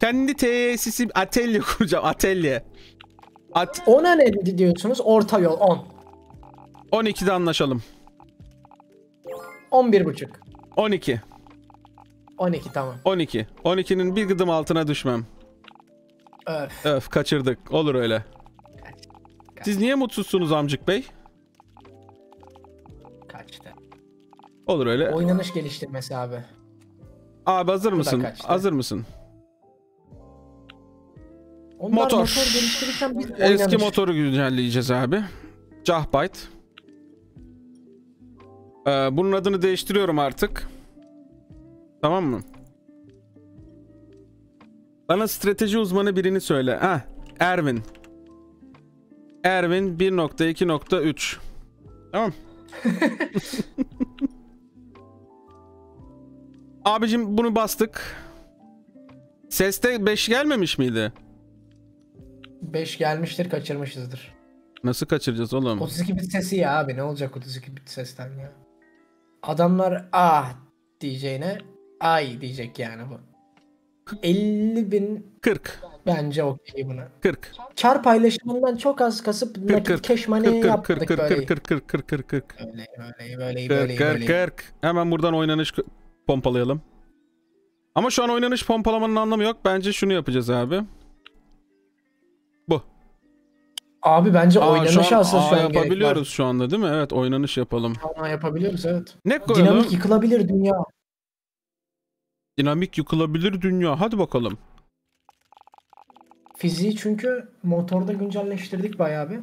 kendi tesisi atölye kuracağım. Atölye. At ona ne diyorsunuz? Orta yol on. on ikide anlaşalım. on bir buçuk. on iki. on iki tamam. on iki. on ikinin bir gıdım altına düşmem. Öf. Öf kaçırdık. Olur öyle. Kaç, kaç. Siz niye mutsuzsunuz amcık bey? Kaçtı. Olur öyle. Oynanış geliştirmesi abi. Abi hazır Bu mısın? Hazır mısın? Onlar motor. motor Eski motoru güncelleyeceğiz abi. JAHREIN. Bunun adını değiştiriyorum artık. Tamam mı? Bana strateji uzmanı birini söyle. Heh, Erwin. Erwin bir nokta iki nokta üç. Tamam. Abicim bunu bastık. Seste beş gelmemiş miydi? beş gelmiştir, kaçırmışızdır. Nasıl kaçıracağız oğlum? otuz iki bit sesi ya abi, ne olacak otuz iki bit sesten ya. Adamlar ah diyeceğine ay diyecek yani bu. elli bin. kırk. Bence okey buna. kırk. Kar paylaşımından çok az kasıp nakit cash money yaptık böyle. kırk kırk kırk kırk kırk kırk. Öyle böyle böyle böyle böyle. Hemen buradan oynanış pompalayalım. Ama şu an oynanış pompalamanın anlamı yok. Bence şunu yapacağız abi. Bu. Abi bence Aa, oynanışı asıl şu an, an yapabiliyoruz şu anda değil mi? Evet, oynanış yapalım. Aa, yapabiliyoruz evet. Ne koyalım? Dinamik yıkılabilir dünya. Dinamik yıkılabilir dünya. Hadi bakalım. Fiziği çünkü motorda güncelleştirdik bayağı bir.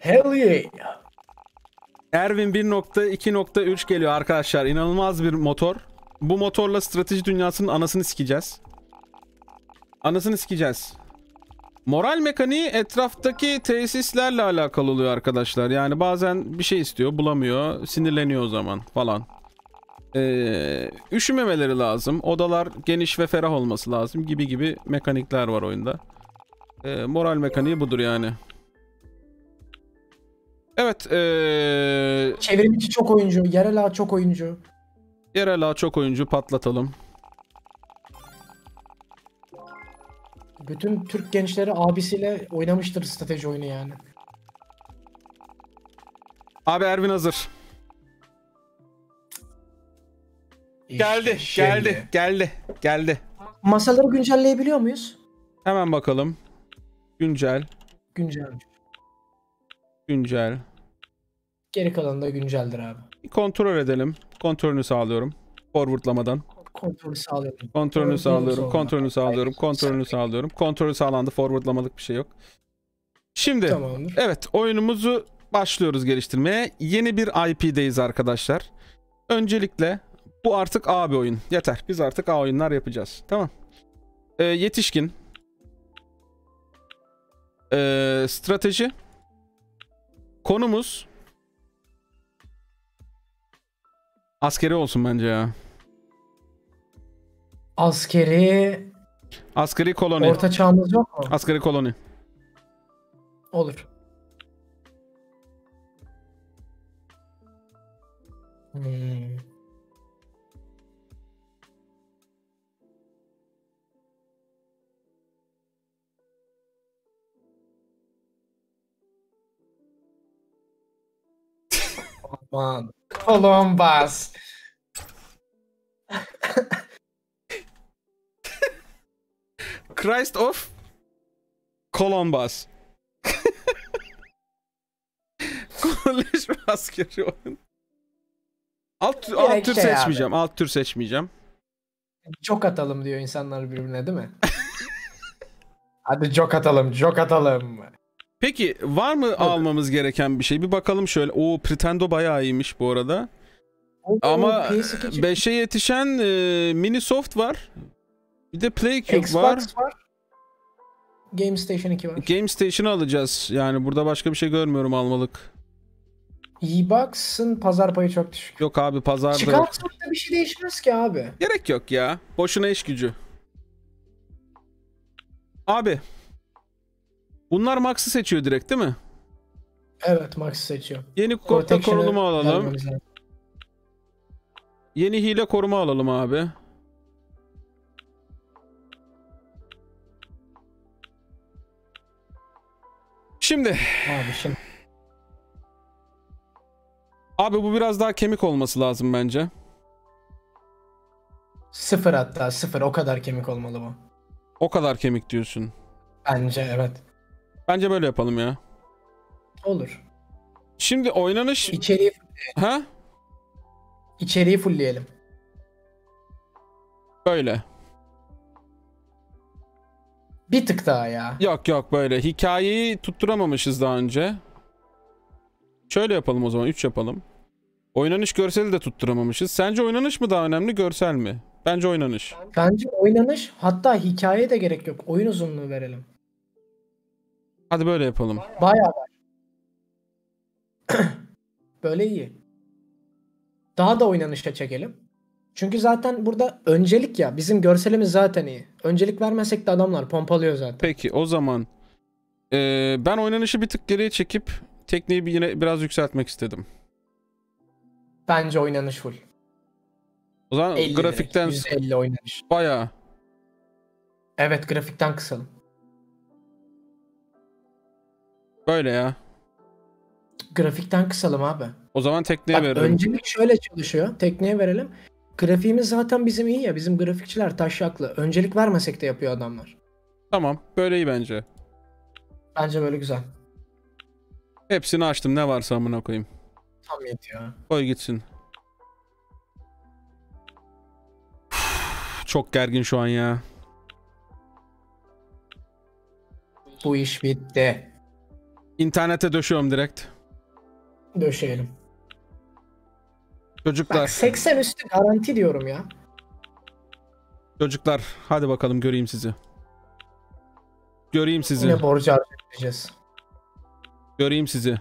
Hell yeah. Erwin bir nokta iki nokta üç geliyor arkadaşlar. İnanılmaz bir motor. Bu motorla strateji dünyasının anasını sikeceğiz. Anasını sikeceğiz. Moral mekaniği etraftaki tesislerle alakalı oluyor arkadaşlar. Yani bazen bir şey istiyor, bulamıyor, sinirleniyor o zaman falan. Ee, üşümemeleri lazım. Odalar geniş ve ferah olması lazım gibi gibi mekanikler var oyunda. Ee, moral mekaniği budur yani. Evet. Ee... Çevrimiçi çok oyuncu. Yerel ağ çok oyuncu. Yerel ağ çok oyuncu. Patlatalım. Bütün Türk gençleri abisiyle oynamıştır strateji oyunu yani. Abi Erwin hazır. İşte geldi. Şey geldi. Mi? Geldi. Geldi. Masaları güncelleyebiliyor muyuz? Hemen bakalım. Güncel. Güncel. Güncel. Geri kalan da günceldir abi. Kontrol edelim. Kontrolünü sağlıyorum. Forwardlamadan. Kontrolü sağlıyorum. Kontrolünü sağlıyorum. Kontrolünü sağlıyorum. Kontrolünü sağlıyorum. Kontrolü sağlandı. Forwardlamalık bir şey yok. Şimdi tamamdır. Evet, oyunumuzu başlıyoruz geliştirmeye. Yeni bir I P'deyiz arkadaşlar. Öncelikle bu artık A bir oyun. Yeter. Biz artık A oyunlar yapacağız. Tamam. Ee, yetişkin. Ee, strateji. Konumuz askeri olsun bence ya. Askeri askeri koloni. Orta çağımız yok mu? Askeri koloni. Olur. Hmm. Man, Columbus. Christ of Columbus. Kolonleşme askeri oyun. Alt, alt tür şey seçmeyeceğim. Abi. Alt tür seçmeyeceğim. Çok atalım diyor insanlar birbirine değil mi? Hadi çok atalım, çok atalım. Peki var mı tabii almamız gereken bir şey? Bir bakalım şöyle. Oo, Pretendo bayağı iyiymiş bu arada. O, ama beşe yetişen e, Minisoft var. Bir de Playcube Xbox var. var. Game Station iki var. Game Station'ı alacağız. Yani burada başka bir şey görmüyorum almalık. Xbox'ın pazar payı çok düşük. Yok abi pazarda. Çıkarsak da bir şey değişmez ki abi. Gerek yok ya. Boşuna iş gücü. Abi. Bunlar Max'ı seçiyor direkt değil mi? Evet, Max'ı seçiyor. Yeni koruma koruma alalım. Yeni hile koruma alalım abi. Şimdi. Abi şimdi. Abi bu biraz daha kemik olması lazım bence. Sıfır hatta sıfır. O kadar kemik olmalı bu. O kadar kemik diyorsun. Bence evet. Bence böyle yapalım ya. Olur. Şimdi oynanış... İçeriği... Ha? İçeriği fullleyelim. Böyle. Bir tık daha ya. Yok yok böyle. Hikayeyi tutturamamışız daha önce. Şöyle yapalım o zaman. üç yapalım. Oynanış görseli de tutturamamışız. Sence oynanış mı daha önemli, görsel mi? Bence oynanış. Bence oynanış. Hatta hikayeye de gerek yok. Oyun uzunluğu verelim. Hadi böyle yapalım. Bayağı var. Böyle iyi. Daha da oynanışa çekelim. Çünkü zaten burada öncelik ya. Bizim görselimiz zaten iyi. Öncelik vermesek de adamlar pompalıyor zaten. Peki o zaman ee, ben oynanışı bir tık geriye çekip tekniği yine biraz yükseltmek istedim. Bence oynanış full. O zaman grafikten yüz elli oynanış. Bayağı. Evet, grafikten kısalım. Böyle ya. Grafikten kısalım abi. O zaman tekneye verelim. Öncelik şöyle çalışıyor. Tekneye verelim. Grafiğimiz zaten bizim iyi ya. Bizim grafikçiler taşaklı. Öncelik vermesek de yapıyor adamlar. Tamam. Böyle iyi bence. Bence böyle güzel. Hepsini açtım. Ne varsa amına koyayım. Tam yetiyor. Koy gitsin. çok gergin şu an ya. Bu iş bitti. İnternete döşüyorum direkt. Döşeyelim. Çocuklar. Bak, seksen üstü garanti diyorum ya. Çocuklar hadi bakalım göreyim sizi. Göreyim sizi. Yine borcu harcayacağız. Göreyim sizi.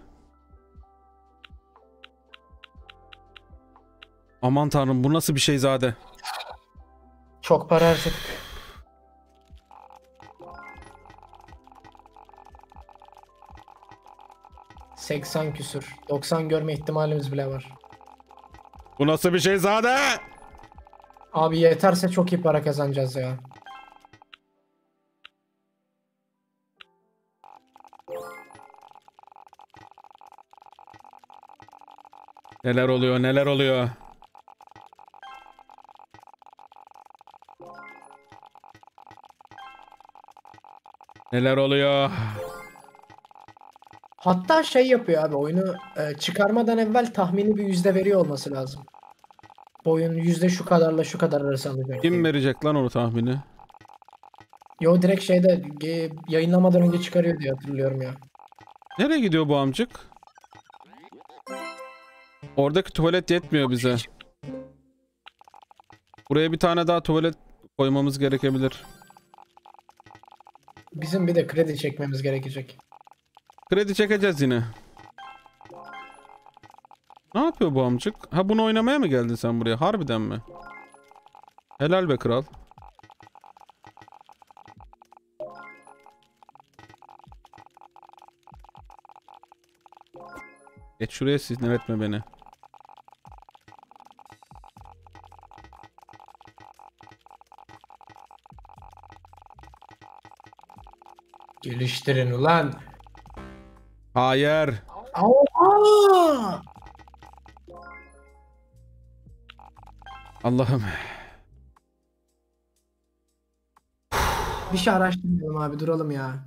Aman tanrım bu nasıl bir şey zade? Çok para harcadık. seksen küsür. doksan görme ihtimalimiz bile var. Bu nasıl bir şey zade? Abi yeterse çok iyi para kazanacağız ya. Neler oluyor, neler oluyor? Neler oluyor? Hatta şey yapıyor abi, oyunu e, çıkarmadan evvel tahmini bir yüzde veriyor olması lazım. Oyun yüzde şu kadarla şu kadar arası alacak. Kim verecek lan onu tahmini? Yo direkt şeyde yayınlamadan önce çıkarıyor diye hatırlıyorum ya. Nereye gidiyor bu amcık? Oradaki tuvalet yetmiyor bize. Buraya bir tane daha tuvalet koymamız gerekebilir. Bizim bir de kredi çekmemiz gerekecek. Kredi çekeceğiz yine. Ne yapıyor bu amcık? Ha bunu oynamaya mı geldin sen buraya? Harbiden mi? Helal be kral. Geç şuraya, sinir etme beni. Geliştirin ulan. Hayır. Oha! Allah'ım. Bir şey araştırmayalım abi, duralım ya.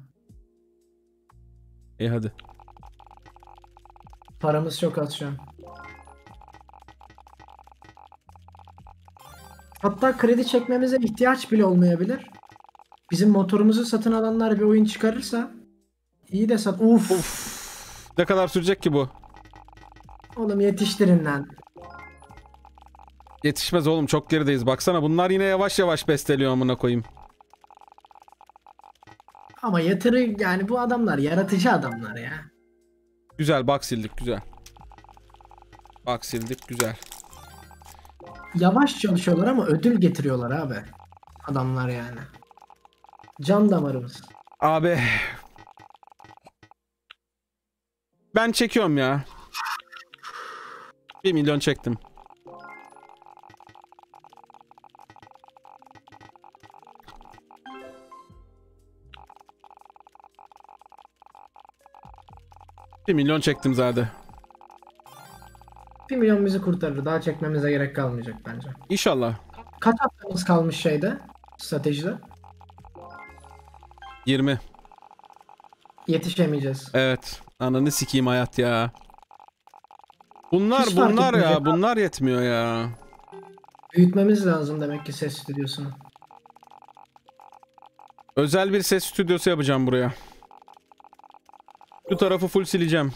İyi hadi. Paramız çok az şu an. Hatta kredi çekmemize ihtiyaç bile olmayabilir. Bizim motorumuzu satın alanlar bir oyun çıkarırsa iyi de sat. Uf. Uf. Ne kadar sürecek ki bu? Oğlum yetiştirin lan. Yetişmez oğlum, çok gerideyiz. Baksana bunlar yine yavaş yavaş besteliyor amına koyayım. Ama yatırı yani, bu adamlar yaratıcı adamlar ya. Güzel bak sildik, güzel. Bak sildik, güzel. Yavaş çalışıyorlar ama ödül getiriyorlar abi. Adamlar yani. Can damarımız. Abi. Ben çekiyorum ya. bir milyon çektim. bir milyon çektim zaten. bir milyon bizi kurtarır. Daha çekmemize gerek kalmayacak bence. İnşallah. Kaç haftamız kalmış şeyde? Stratejide? yirmi. Yetişemeyeceğiz. Evet. Ananı sikeyim hayat ya. Bunlar hiç bunlar ya. Bunlar yetmiyor ya. Büyütmemiz lazım demek ki ses stüdyosunu. Özel bir ses stüdyosu yapacağım buraya. Şu tarafı full sileceğim.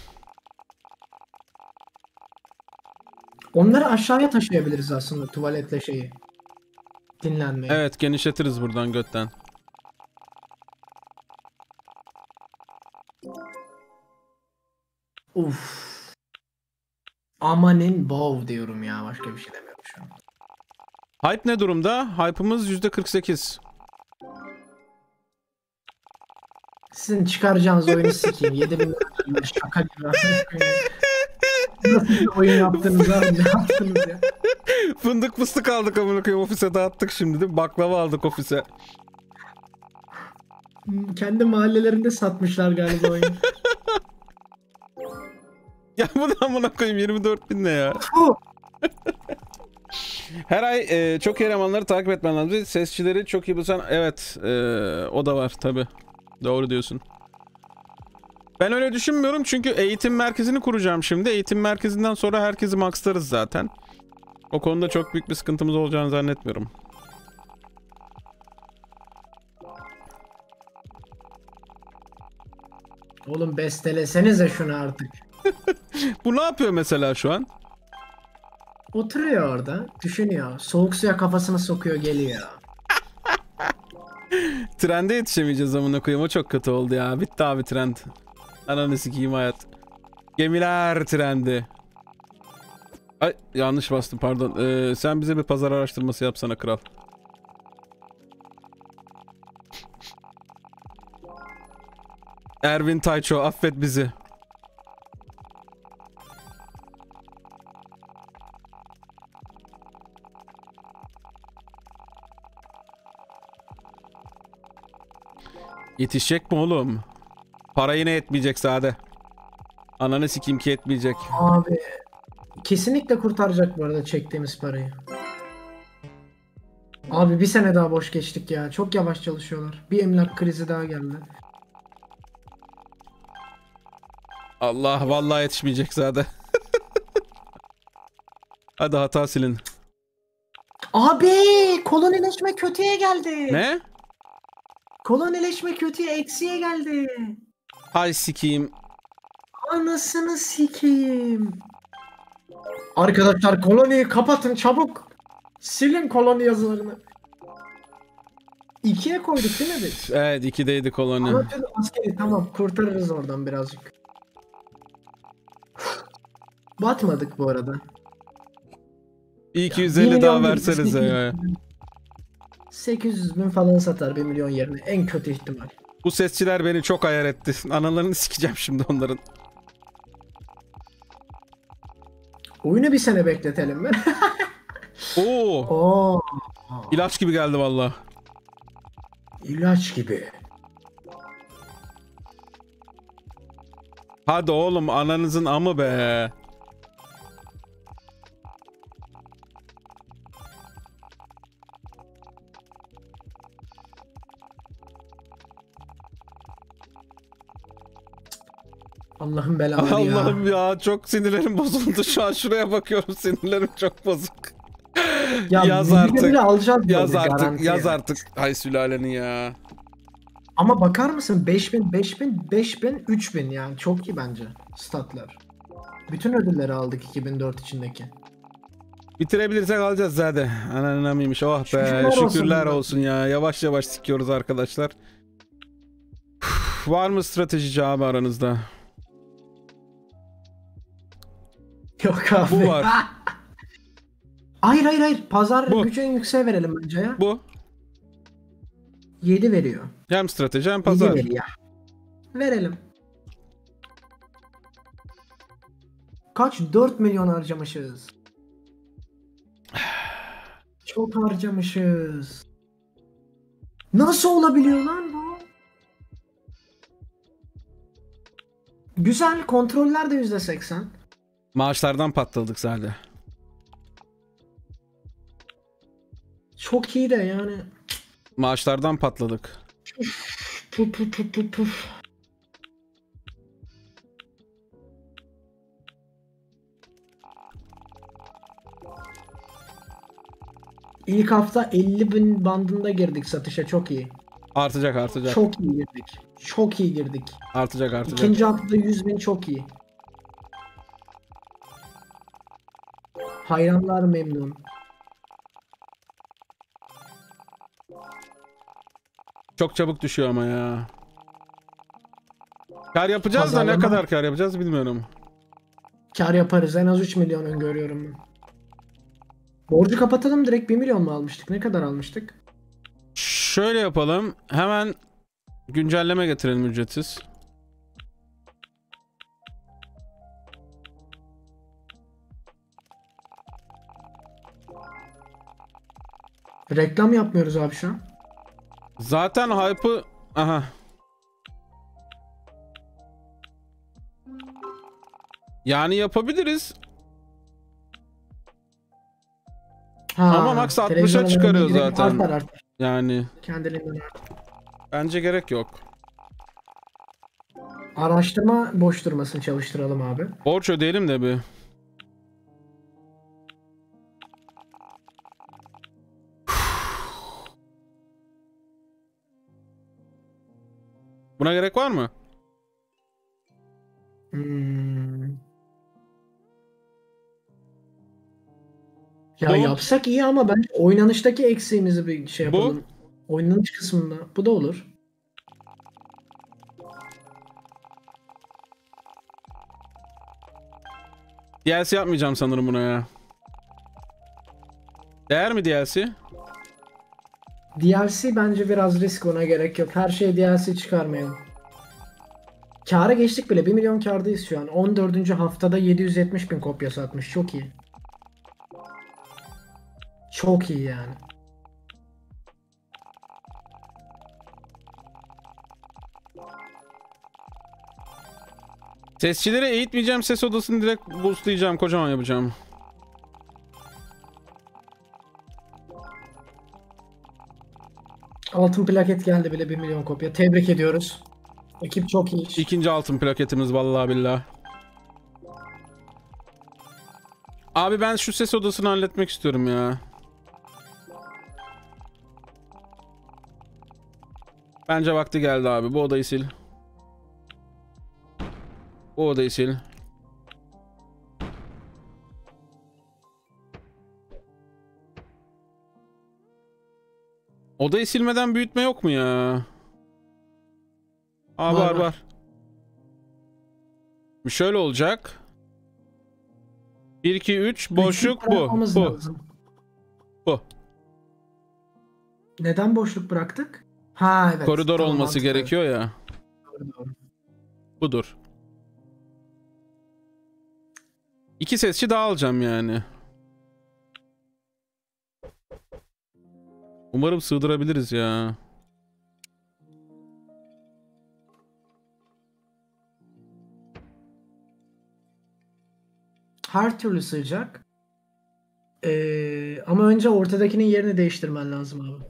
Onları aşağıya taşıyabiliriz aslında, tuvaletle şeyi. Dinlenmeyi. Evet, genişletiriz buradan götten. Uf. Amanin bov diyorum ya, başka bir şey demiyorum şu an. Hype ne durumda? Hype'ımız yüzde kırk sekiz. Sizin çıkaracağınız oyunu sikeyim. yedi bin şaka gibi. Nasıl bir oyun yaptınız abi? Ne yaptınız ya? Fındık fıstık aldık amına koyayım, ofise dağıttık şimdi değil mi? Baklava aldık ofise. Kendi mahallelerinde satmışlar galiba oyunu. Ya bunu amına koyayım, yirmi dört bin ne ya? Her ay e, çok iyi elemanları takip etmen lazım. Sesçileri çok iyi bulsan, evet e, o da var tabi. Doğru diyorsun. Ben öyle düşünmüyorum çünkü eğitim merkezini kuracağım şimdi. Eğitim merkezinden sonra herkesi maxlarız zaten. O konuda çok büyük bir sıkıntımız olacağını zannetmiyorum. Oğlum bestelesenize şunu artık. Bu ne yapıyor mesela şu an? Oturuyor orada, düşünüyor. Soğuk suya kafasını sokuyor, geliyor. Trende yetişemeyeceğiz amına koyayım. O çok kötü oldu ya. Bitti abi trend. Ananı sikeyim hayat. Gemiler trendi. Ay yanlış bastım pardon. Ee, sen bize bir pazar araştırması yapsana kral. Erwin Tayço affet bizi. Yetişecek mi oğlum? Para yine yetmeyecek sade. Ananı sikeyim ki yetmeyecek. Abi kesinlikle kurtaracak bu arada çektiğimiz parayı. Abi bir sene daha boş geçtik ya. Çok yavaş çalışıyorlar. Bir emlak krizi daha geldi. Allah vallahi yetişmeyecek zaten. Hadi hata silin. Abi kolonileşme kötüye geldi. Ne? Kolonileşme kötüye eksiye geldi. Hay sikeyim. Anasını sikeyim. Arkadaşlar koloniyi kapatın çabuk. Silin koloni yazılarını. İkiye koyduk değil mi biz? Evet ikideydi koloni. Ama askeri tamam kurtarırız oradan birazcık. Batmadık bu arada. iki yüz elli daha versenize ya. sekiz yüz bin falan satar bir milyon yerine en kötü ihtimal. Bu sesçiler beni çok ayar etti. Analarını sikeceğim şimdi onların. Oyunu bir sene bekletelim mi? Oo. Oo. İlaç gibi geldi vallahi. İlaç gibi. Hadi oğlum ananızın amı be. Allah'ım belaları Allah ya. Allah'ım ya çok sinirlerim bozuldu şu an şuraya bakıyorum sinirlerim çok bozuk. Ya, yaz artık. Yaz artık. Yaz artık. Hay sülalenin ya. Ama bakar mısın beş bin, beş bin, beş bin, üç bin yani çok iyi bence statlar. Bütün ödülleri aldık iki bin dört içindeki. Bitirebilirsek alacağız zaten. Ananına mıymış oh be şükürler, şükürler olsun, olsun ya yavaş yavaş sikiyoruz arkadaşlar. Uf, var mı strateji cevabı aranızda? Yok abi. Bu var. Hayır hayır hayır pazar bu. Gücü en yükseğe verelim bence ya. Bu. yedi veriyor. Hem strateji hem pazar. Veriyor. Verelim. Kaç? dört milyon harcamışız. Çok harcamışız. Nasıl olabiliyor lan bu? Güzel. Kontroller de yüzde seksen. Maaşlardan patladık zaten. Çok iyi de yani. Maaşlardan patladık. Puf puf puf puf puf. İlk hafta elli bin bandında girdik satışa çok iyi. Artacak artacak. Çok iyi girdik. Çok iyi girdik. Artacak artacak. İkinci hafta yüz bin çok iyi. Hayranlar memnun. Çok çabuk düşüyor ama ya. Kar yapacağız Pazarlama. Da ne kadar kar yapacağız bilmiyorum. Kar yaparız en az üç milyon öngörüyorum ben. Borcu kapatalım direkt bir milyon mu almıştık? Ne kadar almıştık? Şöyle yapalım. Hemen güncelleme getirelim ücretsiz. Reklam yapmıyoruz abi şu an. Zaten hype'ı... Aha. Yani yapabiliriz. Ha, ama max altmışa çıkarıyor zaten. Artar artar. Yani. Kendiliğinden artar. Bence gerek yok. Araştırma boş durmasını çalıştıralım abi. Borç ödeyelim de bir. Buna gerek var mı? Ya bu, yapsak iyi ama ben oynanıştaki eksiğimizi bir şey yapalım. Bu, oynanış kısmında. Bu da olur. D L C yapmayacağım sanırım buna ya. Değer mi D L C? D L C bence biraz risk, ona gerek yok. Her şeye D L C çıkarmayalım. Kâra geçtik bile. bir milyon kârdayız şu an. on dördüncü haftada yedi yüz yetmiş bin kopya satmış. Çok iyi. Çok iyi yani. Sesçilere eğitmeyeceğim. Ses odasını direkt boostlayacağım. Kocaman yapacağım. Altın plaket geldi bile, bir milyon kopya. Tebrik ediyoruz. Ekip çok iyi. İkinci altın plaketimiz vallahi billahi. Abi ben şu ses odasını halletmek istiyorum ya. Bence vakti geldi abi. Bu odayı sil. Bu odayı sil. Odayı silmeden büyütme yok mu ya? Aa, var var. var. Şöyle olacak. bir iki üç boşluk bu. Bu. Bu. Neden boşluk bıraktık? Ha evet. Koridor tamam, olması mantıklı. Gerekiyor ya. Koridor. Budur. İki sesçi daha alacağım yani. Umarım sığdırabiliriz ya. Her türlü sığacak. Ee, ama önce ortadakinin yerini değiştirmen lazım abi.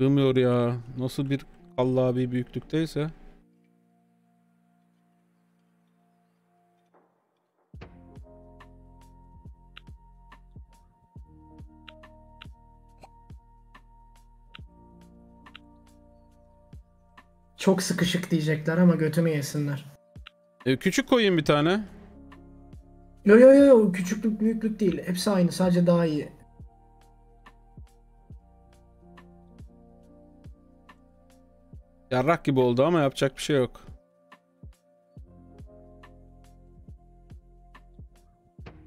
Sığmıyor ya. Nasıl bir Allah bir büyüklükteyse. Çok sıkışık diyecekler ama götümü yesinler. E, küçük koyayım bir tane. Yo yo yo, küçüklük büyüklük değil. Hepsi aynı, sadece daha iyi. Yarrak gibi oldu ama yapacak bir şey yok.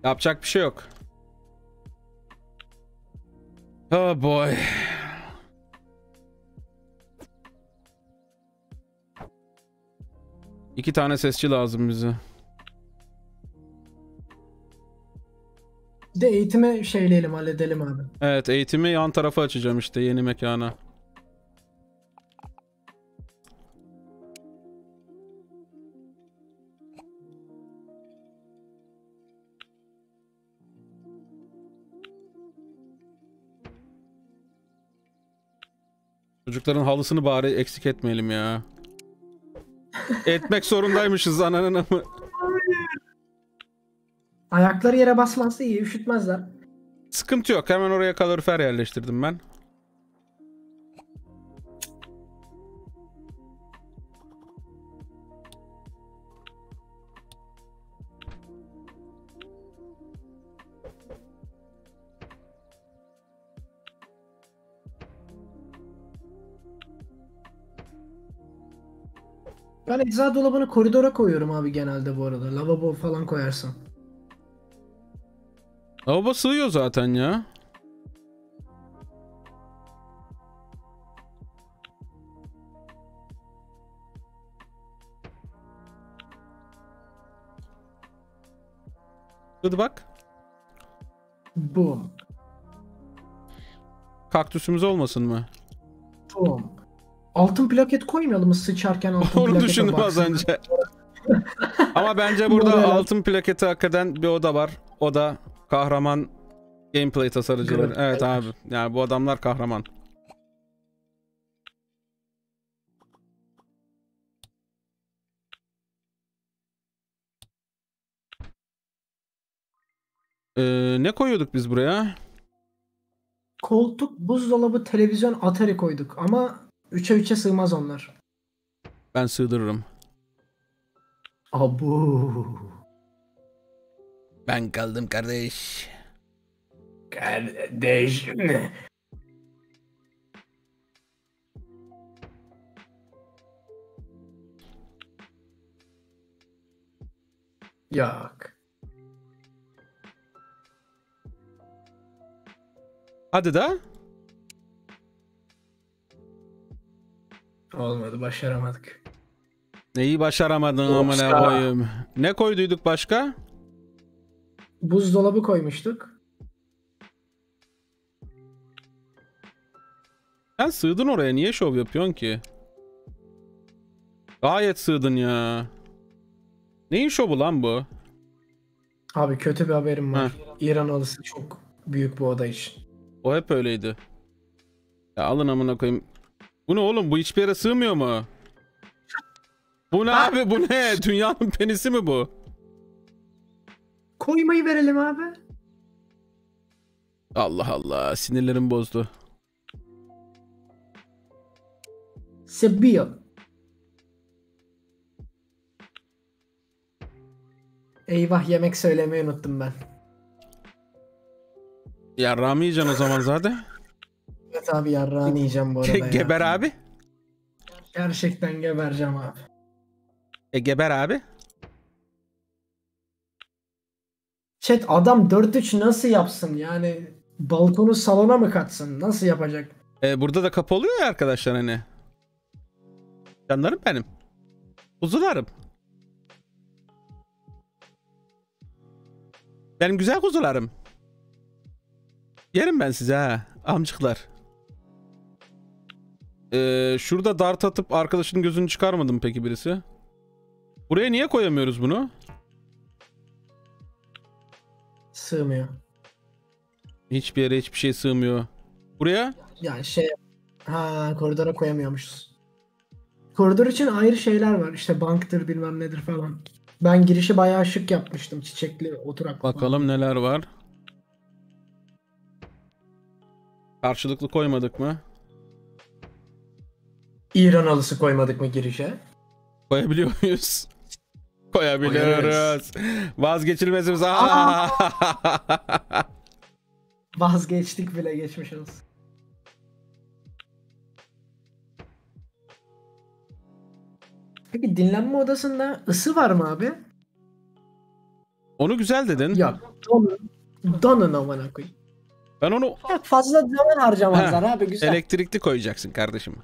Yapacak bir şey yok. Oh boy. İki tane sesçi lazım bize. Bir de eğitimi şeyleyelim, halledelim abi. Evet, eğitimi yan tarafa açacağım işte, yeni mekana. Çocukların halısını bari eksik etmeyelim ya. Etmek zorundaymışız ananın ama. Ayakları yere basmazsa iyi, üşütmezler. Sıkıntı yok, hemen oraya kalorifer yerleştirdim ben. Ben eczacı dolabını koridora koyuyorum abi genelde bu arada. Lavabo falan koyarsan. Lavabo sığıyor zaten ya. Hadi bak. Boom. Kaktüsümüz olmasın mı? Boom. Altın plaket koymayalım mı sıçarken altın plakete? Onu düşündüm az önce. Ama bence burada altın plaketi hakikaten bir oda var. O da kahraman gameplay tasarıcıları. Evet, evet abi. Yani bu adamlar kahraman. Ee, ne koyuyorduk biz buraya? Koltuk, buzdolabı, televizyon, Atari koyduk ama... üçe üçe sığmaz onlar. Ben sığdırırım. Abu. Ben kaldım kardeş. Kardeş. Yok. Hadi da. Olmadı, başaramadık. Neyi başaramadın amına koyayım? Ne koyduyduk başka? Buzdolabı koymuştuk. Sen sığdın oraya, niye şov yapıyorsun ki? Gayet sığdın ya. Neyin şovu lan bu? Abi kötü bir haberim var. Heh. İran alısı çok büyük bu oda için. O hep öyleydi. Ya alın amına koyayım. Bu ne oğlum? Bu hiçbir yere sığmıyor mu? Bu ne abi? abi? Bu ne? Dünyanın penisi mi bu? Koymayı verelim abi. Allah Allah, sinirlerim bozdu. Sebil. Eyvah, yemek söylemeyi unuttum ben. Yarrağımı yiyeceksin o zaman zaten. Evet abi, yarrağını yiyeceğim bu arada. Ge geber ya. Abi. Gerçekten gebereceğim abi. E geber abi. Chat, adam dört üç nasıl yapsın yani? Balkonu salona mı katsın? Nasıl yapacak? E, burada da kapı oluyor ya arkadaşlar hani. Canlarım benim. Kuzularım. Benim güzel kuzularım. Yerim ben size ha. Amcıklar. Ee, şurada dart atıp arkadaşının gözünü çıkarmadım peki birisi. Buraya niye koyamıyoruz bunu? Sığmıyor. Hiçbir yere hiçbir şey sığmıyor. Buraya? Yani şey... Ha, koridora koyamıyormuşuz. Koridor için ayrı şeyler var. İşte banktır bilmem nedir falan. Ben girişi bayağı şık yapmıştım. Çiçekli oturak. Bakalım falan. Neler var. Karşılıklı koymadık mı? İran alısı koymadık mı girişe? Koyabiliyor muyuz? Koyabiliyoruz. Vazgeçilmezimiz. Aa! Vazgeçtik bile, geçmiş olsun. Peki dinlenme odasında ısı var mı abi? Onu güzel dedin. Ya donun amına koyayım. Ben onu... Çok fazla zaman harcamazlar ha, abi güzel. Elektrikli koyacaksın kardeşim.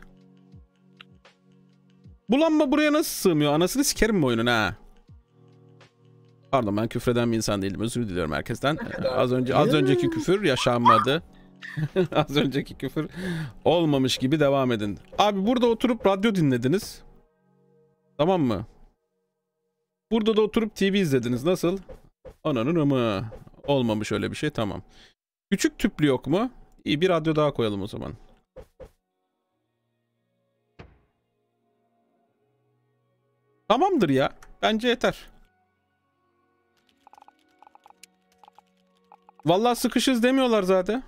Bu lamba buraya nasıl sığmıyor? Anasını sikerim bu oyunun ha. Pardon, ben küfreden bir insan değilim. Özür diliyorum herkesten. Az önce az önceki küfür yaşanmadı. Az önceki küfür olmamış gibi devam edin. Abi burada oturup radyo dinlediniz. Tamam mı? Burada da oturup T V izlediniz. Nasıl? Ananın amı. Olmamış öyle bir şey. Tamam. Küçük tüplü yok mu? İyi, bir radyo daha koyalım o zaman. Tamamdır ya. Bence yeter. Vallahi sıkışız demiyorlar zaten.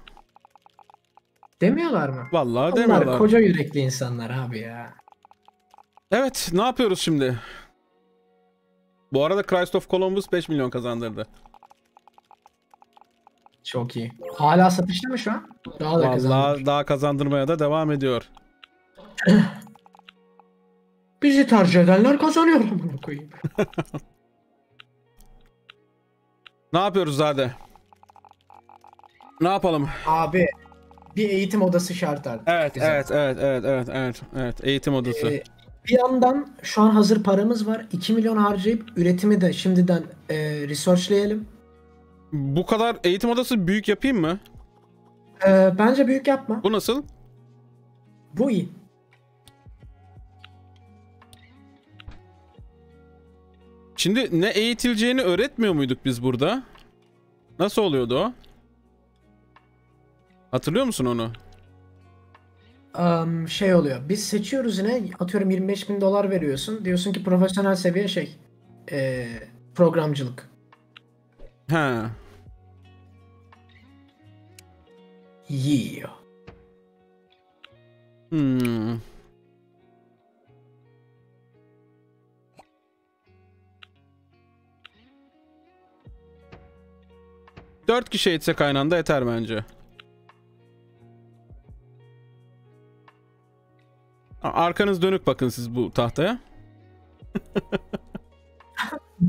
Demiyorlar mı? Vallahi onlar demiyorlar. Onlar koca yürekli insanlar abi ya. Evet, ne yapıyoruz şimdi? Bu arada Christopher Columbus beş milyon kazandırdı. Çok iyi. Hala satışta mı şu an? Daha da kazandırıyor. Daha kazandırmaya da devam ediyor. Bizi tercih edenler kazanıyor. Ne yapıyoruz zaten? Ne yapalım? Abi bir eğitim odası şart artık. Evet, evet, evet, evet, evet, evet, evet. Eğitim odası. Ee, bir yandan şu an hazır paramız var. iki milyon harcayıp üretimi de şimdiden e, researchleyelim. Bu kadar eğitim odası büyük yapayım mı? Ee, bence büyük yapma. Bu nasıl? Bu iyi. Şimdi ne eğitileceğini öğretmiyor muyduk biz burada? Nasıl oluyordu o? Hatırlıyor musun onu? Um, şey oluyor. Biz seçiyoruz yine. Atıyorum yirmi beş bin dolar veriyorsun. Diyorsun ki profesyonel seviye şey. E, programcılık. Ha. Yeah. Hmm. dört kişi etsek aynı anda yeter bence. Arkanız dönük bakın siz bu tahtaya.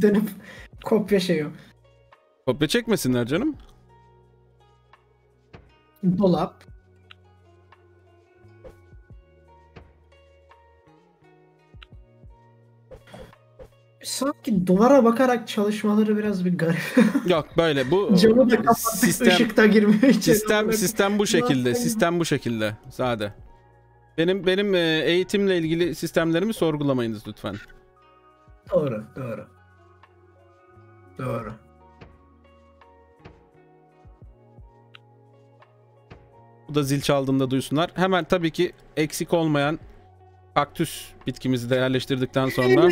Dönüp kopya şey yok. Kopya çekmesinler canım. Dolap. Sanki duvara bakarak çalışmaları biraz bir garip. Yok böyle bu camı da kapattık, sistem, ışıkta girmeye sistem, sistem bu şekilde. Sistem bu şekilde. Sade. Benim benim eğitimle ilgili sistemlerimi sorgulamayınız lütfen. Doğru, doğru. Doğru. Bu da zil çaldığımda duysunlar. Hemen tabii ki eksik olmayan kaktüs bitkimizi de yerleştirdikten sonra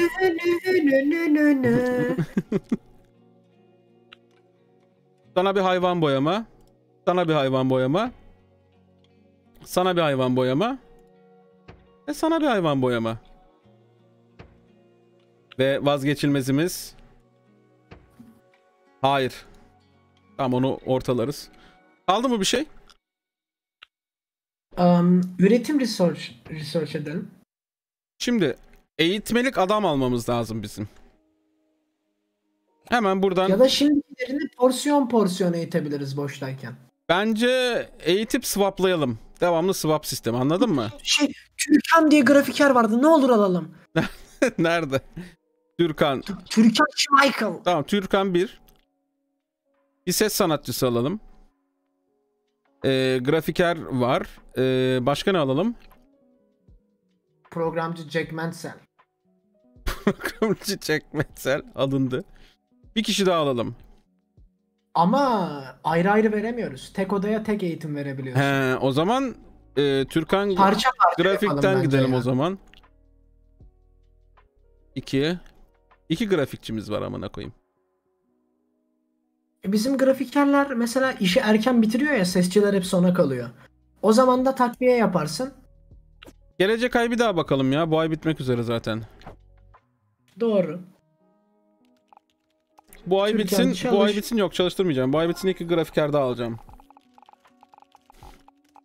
sana bir hayvan boyama, sana bir hayvan boyama, sana bir hayvan boyama ve sana bir hayvan boyama. Ve vazgeçilmezimiz, hayır. Tam onu ortalarız. Kaldı mı bir şey? Um, üretim research, research edelim. Şimdi eğitmelik adam almamız lazım bizim. Hemen buradan. Ya da şimdilerini porsiyon porsiyon eğitebiliriz boştayken. Bence eğitip swaplayalım. Devamlı swap sistemi, anladın mı? Şey, Türkan diye grafiker vardı, ne olur alalım. Nerede? Türkan. Türkan Michael. Tamam, Türkan bir. Bir ses sanatçısı alalım. Ee, grafiker var. Ee, başka ne alalım? Programcı Jack Mansell. Programcı Jack Mansell alındı. Bir kişi daha alalım. Ama ayrı ayrı veremiyoruz. Tek odaya tek eğitim verebiliyoruz. He, o zaman e, Türkan parça parça grafikten gidelim yani. O zaman. İki. İki grafikçimiz var amına koyayım. Bizim grafikerler mesela işi erken bitiriyor ya, sesçiler hep sona kalıyor. O zaman da takviye yaparsın. Gelecek ay bir daha bakalım ya. Bu ay bitmek üzere zaten. Doğru. Bu ay Türkan bitsin, çalış. Bu ay bitsin yok çalıştırmayacağım. Bu ay bitsin, iki grafiker daha alacağım.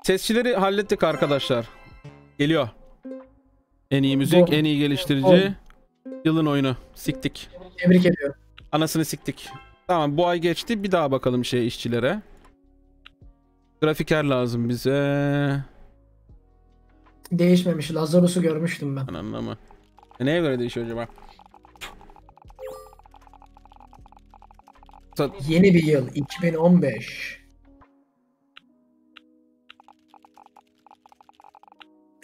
Sesçileri hallettik arkadaşlar. Geliyor. En iyi müzik, doğru. En iyi geliştirici. Doğru. Yılın oyunu. Siktik. Tebrik ediyorum. Anasını siktik. Tamam, bu ay geçti. Bir daha bakalım şey işçilere. Grafiker lazım bize. Değişmemiş. Lazarus'u görmüştüm ben. Anlamı. E neye göre değişiyor acaba? Yeni bir yıl. iki bin on beş.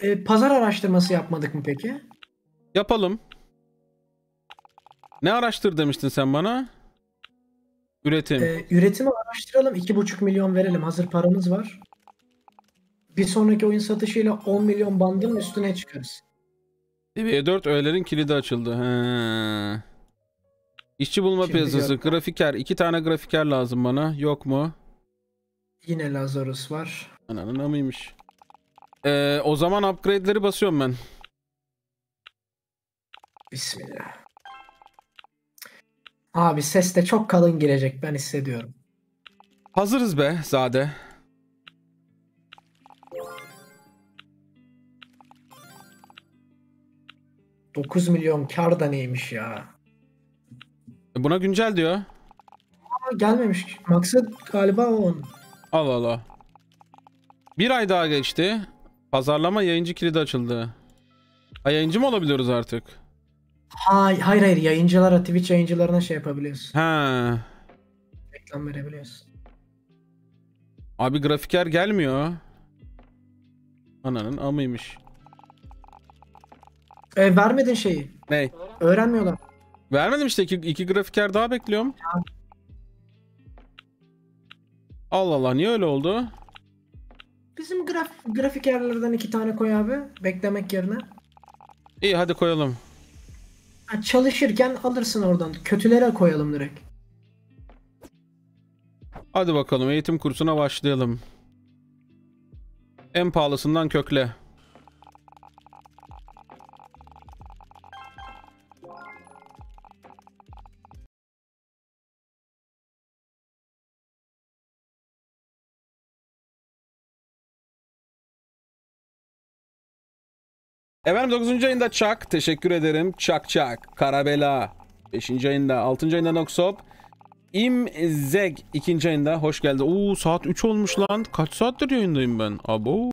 E, pazar araştırması yapmadık mı peki? Yapalım. Ne araştır demiştin sen bana? Üretim. Ee, üretimi araştıralım. iki buçuk milyon verelim. Hazır paramız var. Bir sonraki oyun satışıyla on milyon bandının üstüne çıkarız. E dört öğelerin kilidi açıldı. He. İşçi bulma şimdi piyasası. Görme. Grafiker. iki tane grafiker lazım bana. Yok mu? Yine Lazarus var. Ananın amıymış. Ee, o zaman upgrade'leri basıyorum ben. Bismillah. Abi ses de çok kalın girecek, ben hissediyorum. Hazırız be zade. dokuz milyon kar da neymiş ya. Buna güncel diyor. Aa, gelmemiş. Maksat galiba on. Allah Allah. Bir ay daha geçti. Pazarlama yayıncı kilidi açıldı. Ha, yayıncı mı olabiliyoruz artık? Hayır hayır, yayıncılara, Twitch yayıncılarına şey yapabiliyorsun. Ha. Reklam verebiliyorsun. Abi grafiker gelmiyor. Ananın amıymış. E, vermedin şeyi. Ney? Öğrenmiyorlar. Vermedim işte, iki, iki grafiker daha bekliyorum. Ya. Allah Allah, niye öyle oldu? Bizim graf grafikerlerden iki tane koy abi, beklemek yerine. İyi, hadi koyalım. Çalışırken alırsın oradan. Kötülere koyalım direkt. Hadi bakalım, eğitim kursuna başlayalım. En pahalısından kökle. Efendim dokuzuncu ayında Çak. Teşekkür ederim. Çak Çak. Karabela. beşinci ayında. altıncı ayında Noxop. İmzeg ikinci ayında hoş geldi. Oo saat üç olmuş lan. Kaç saattir yayındayım ben? Abo.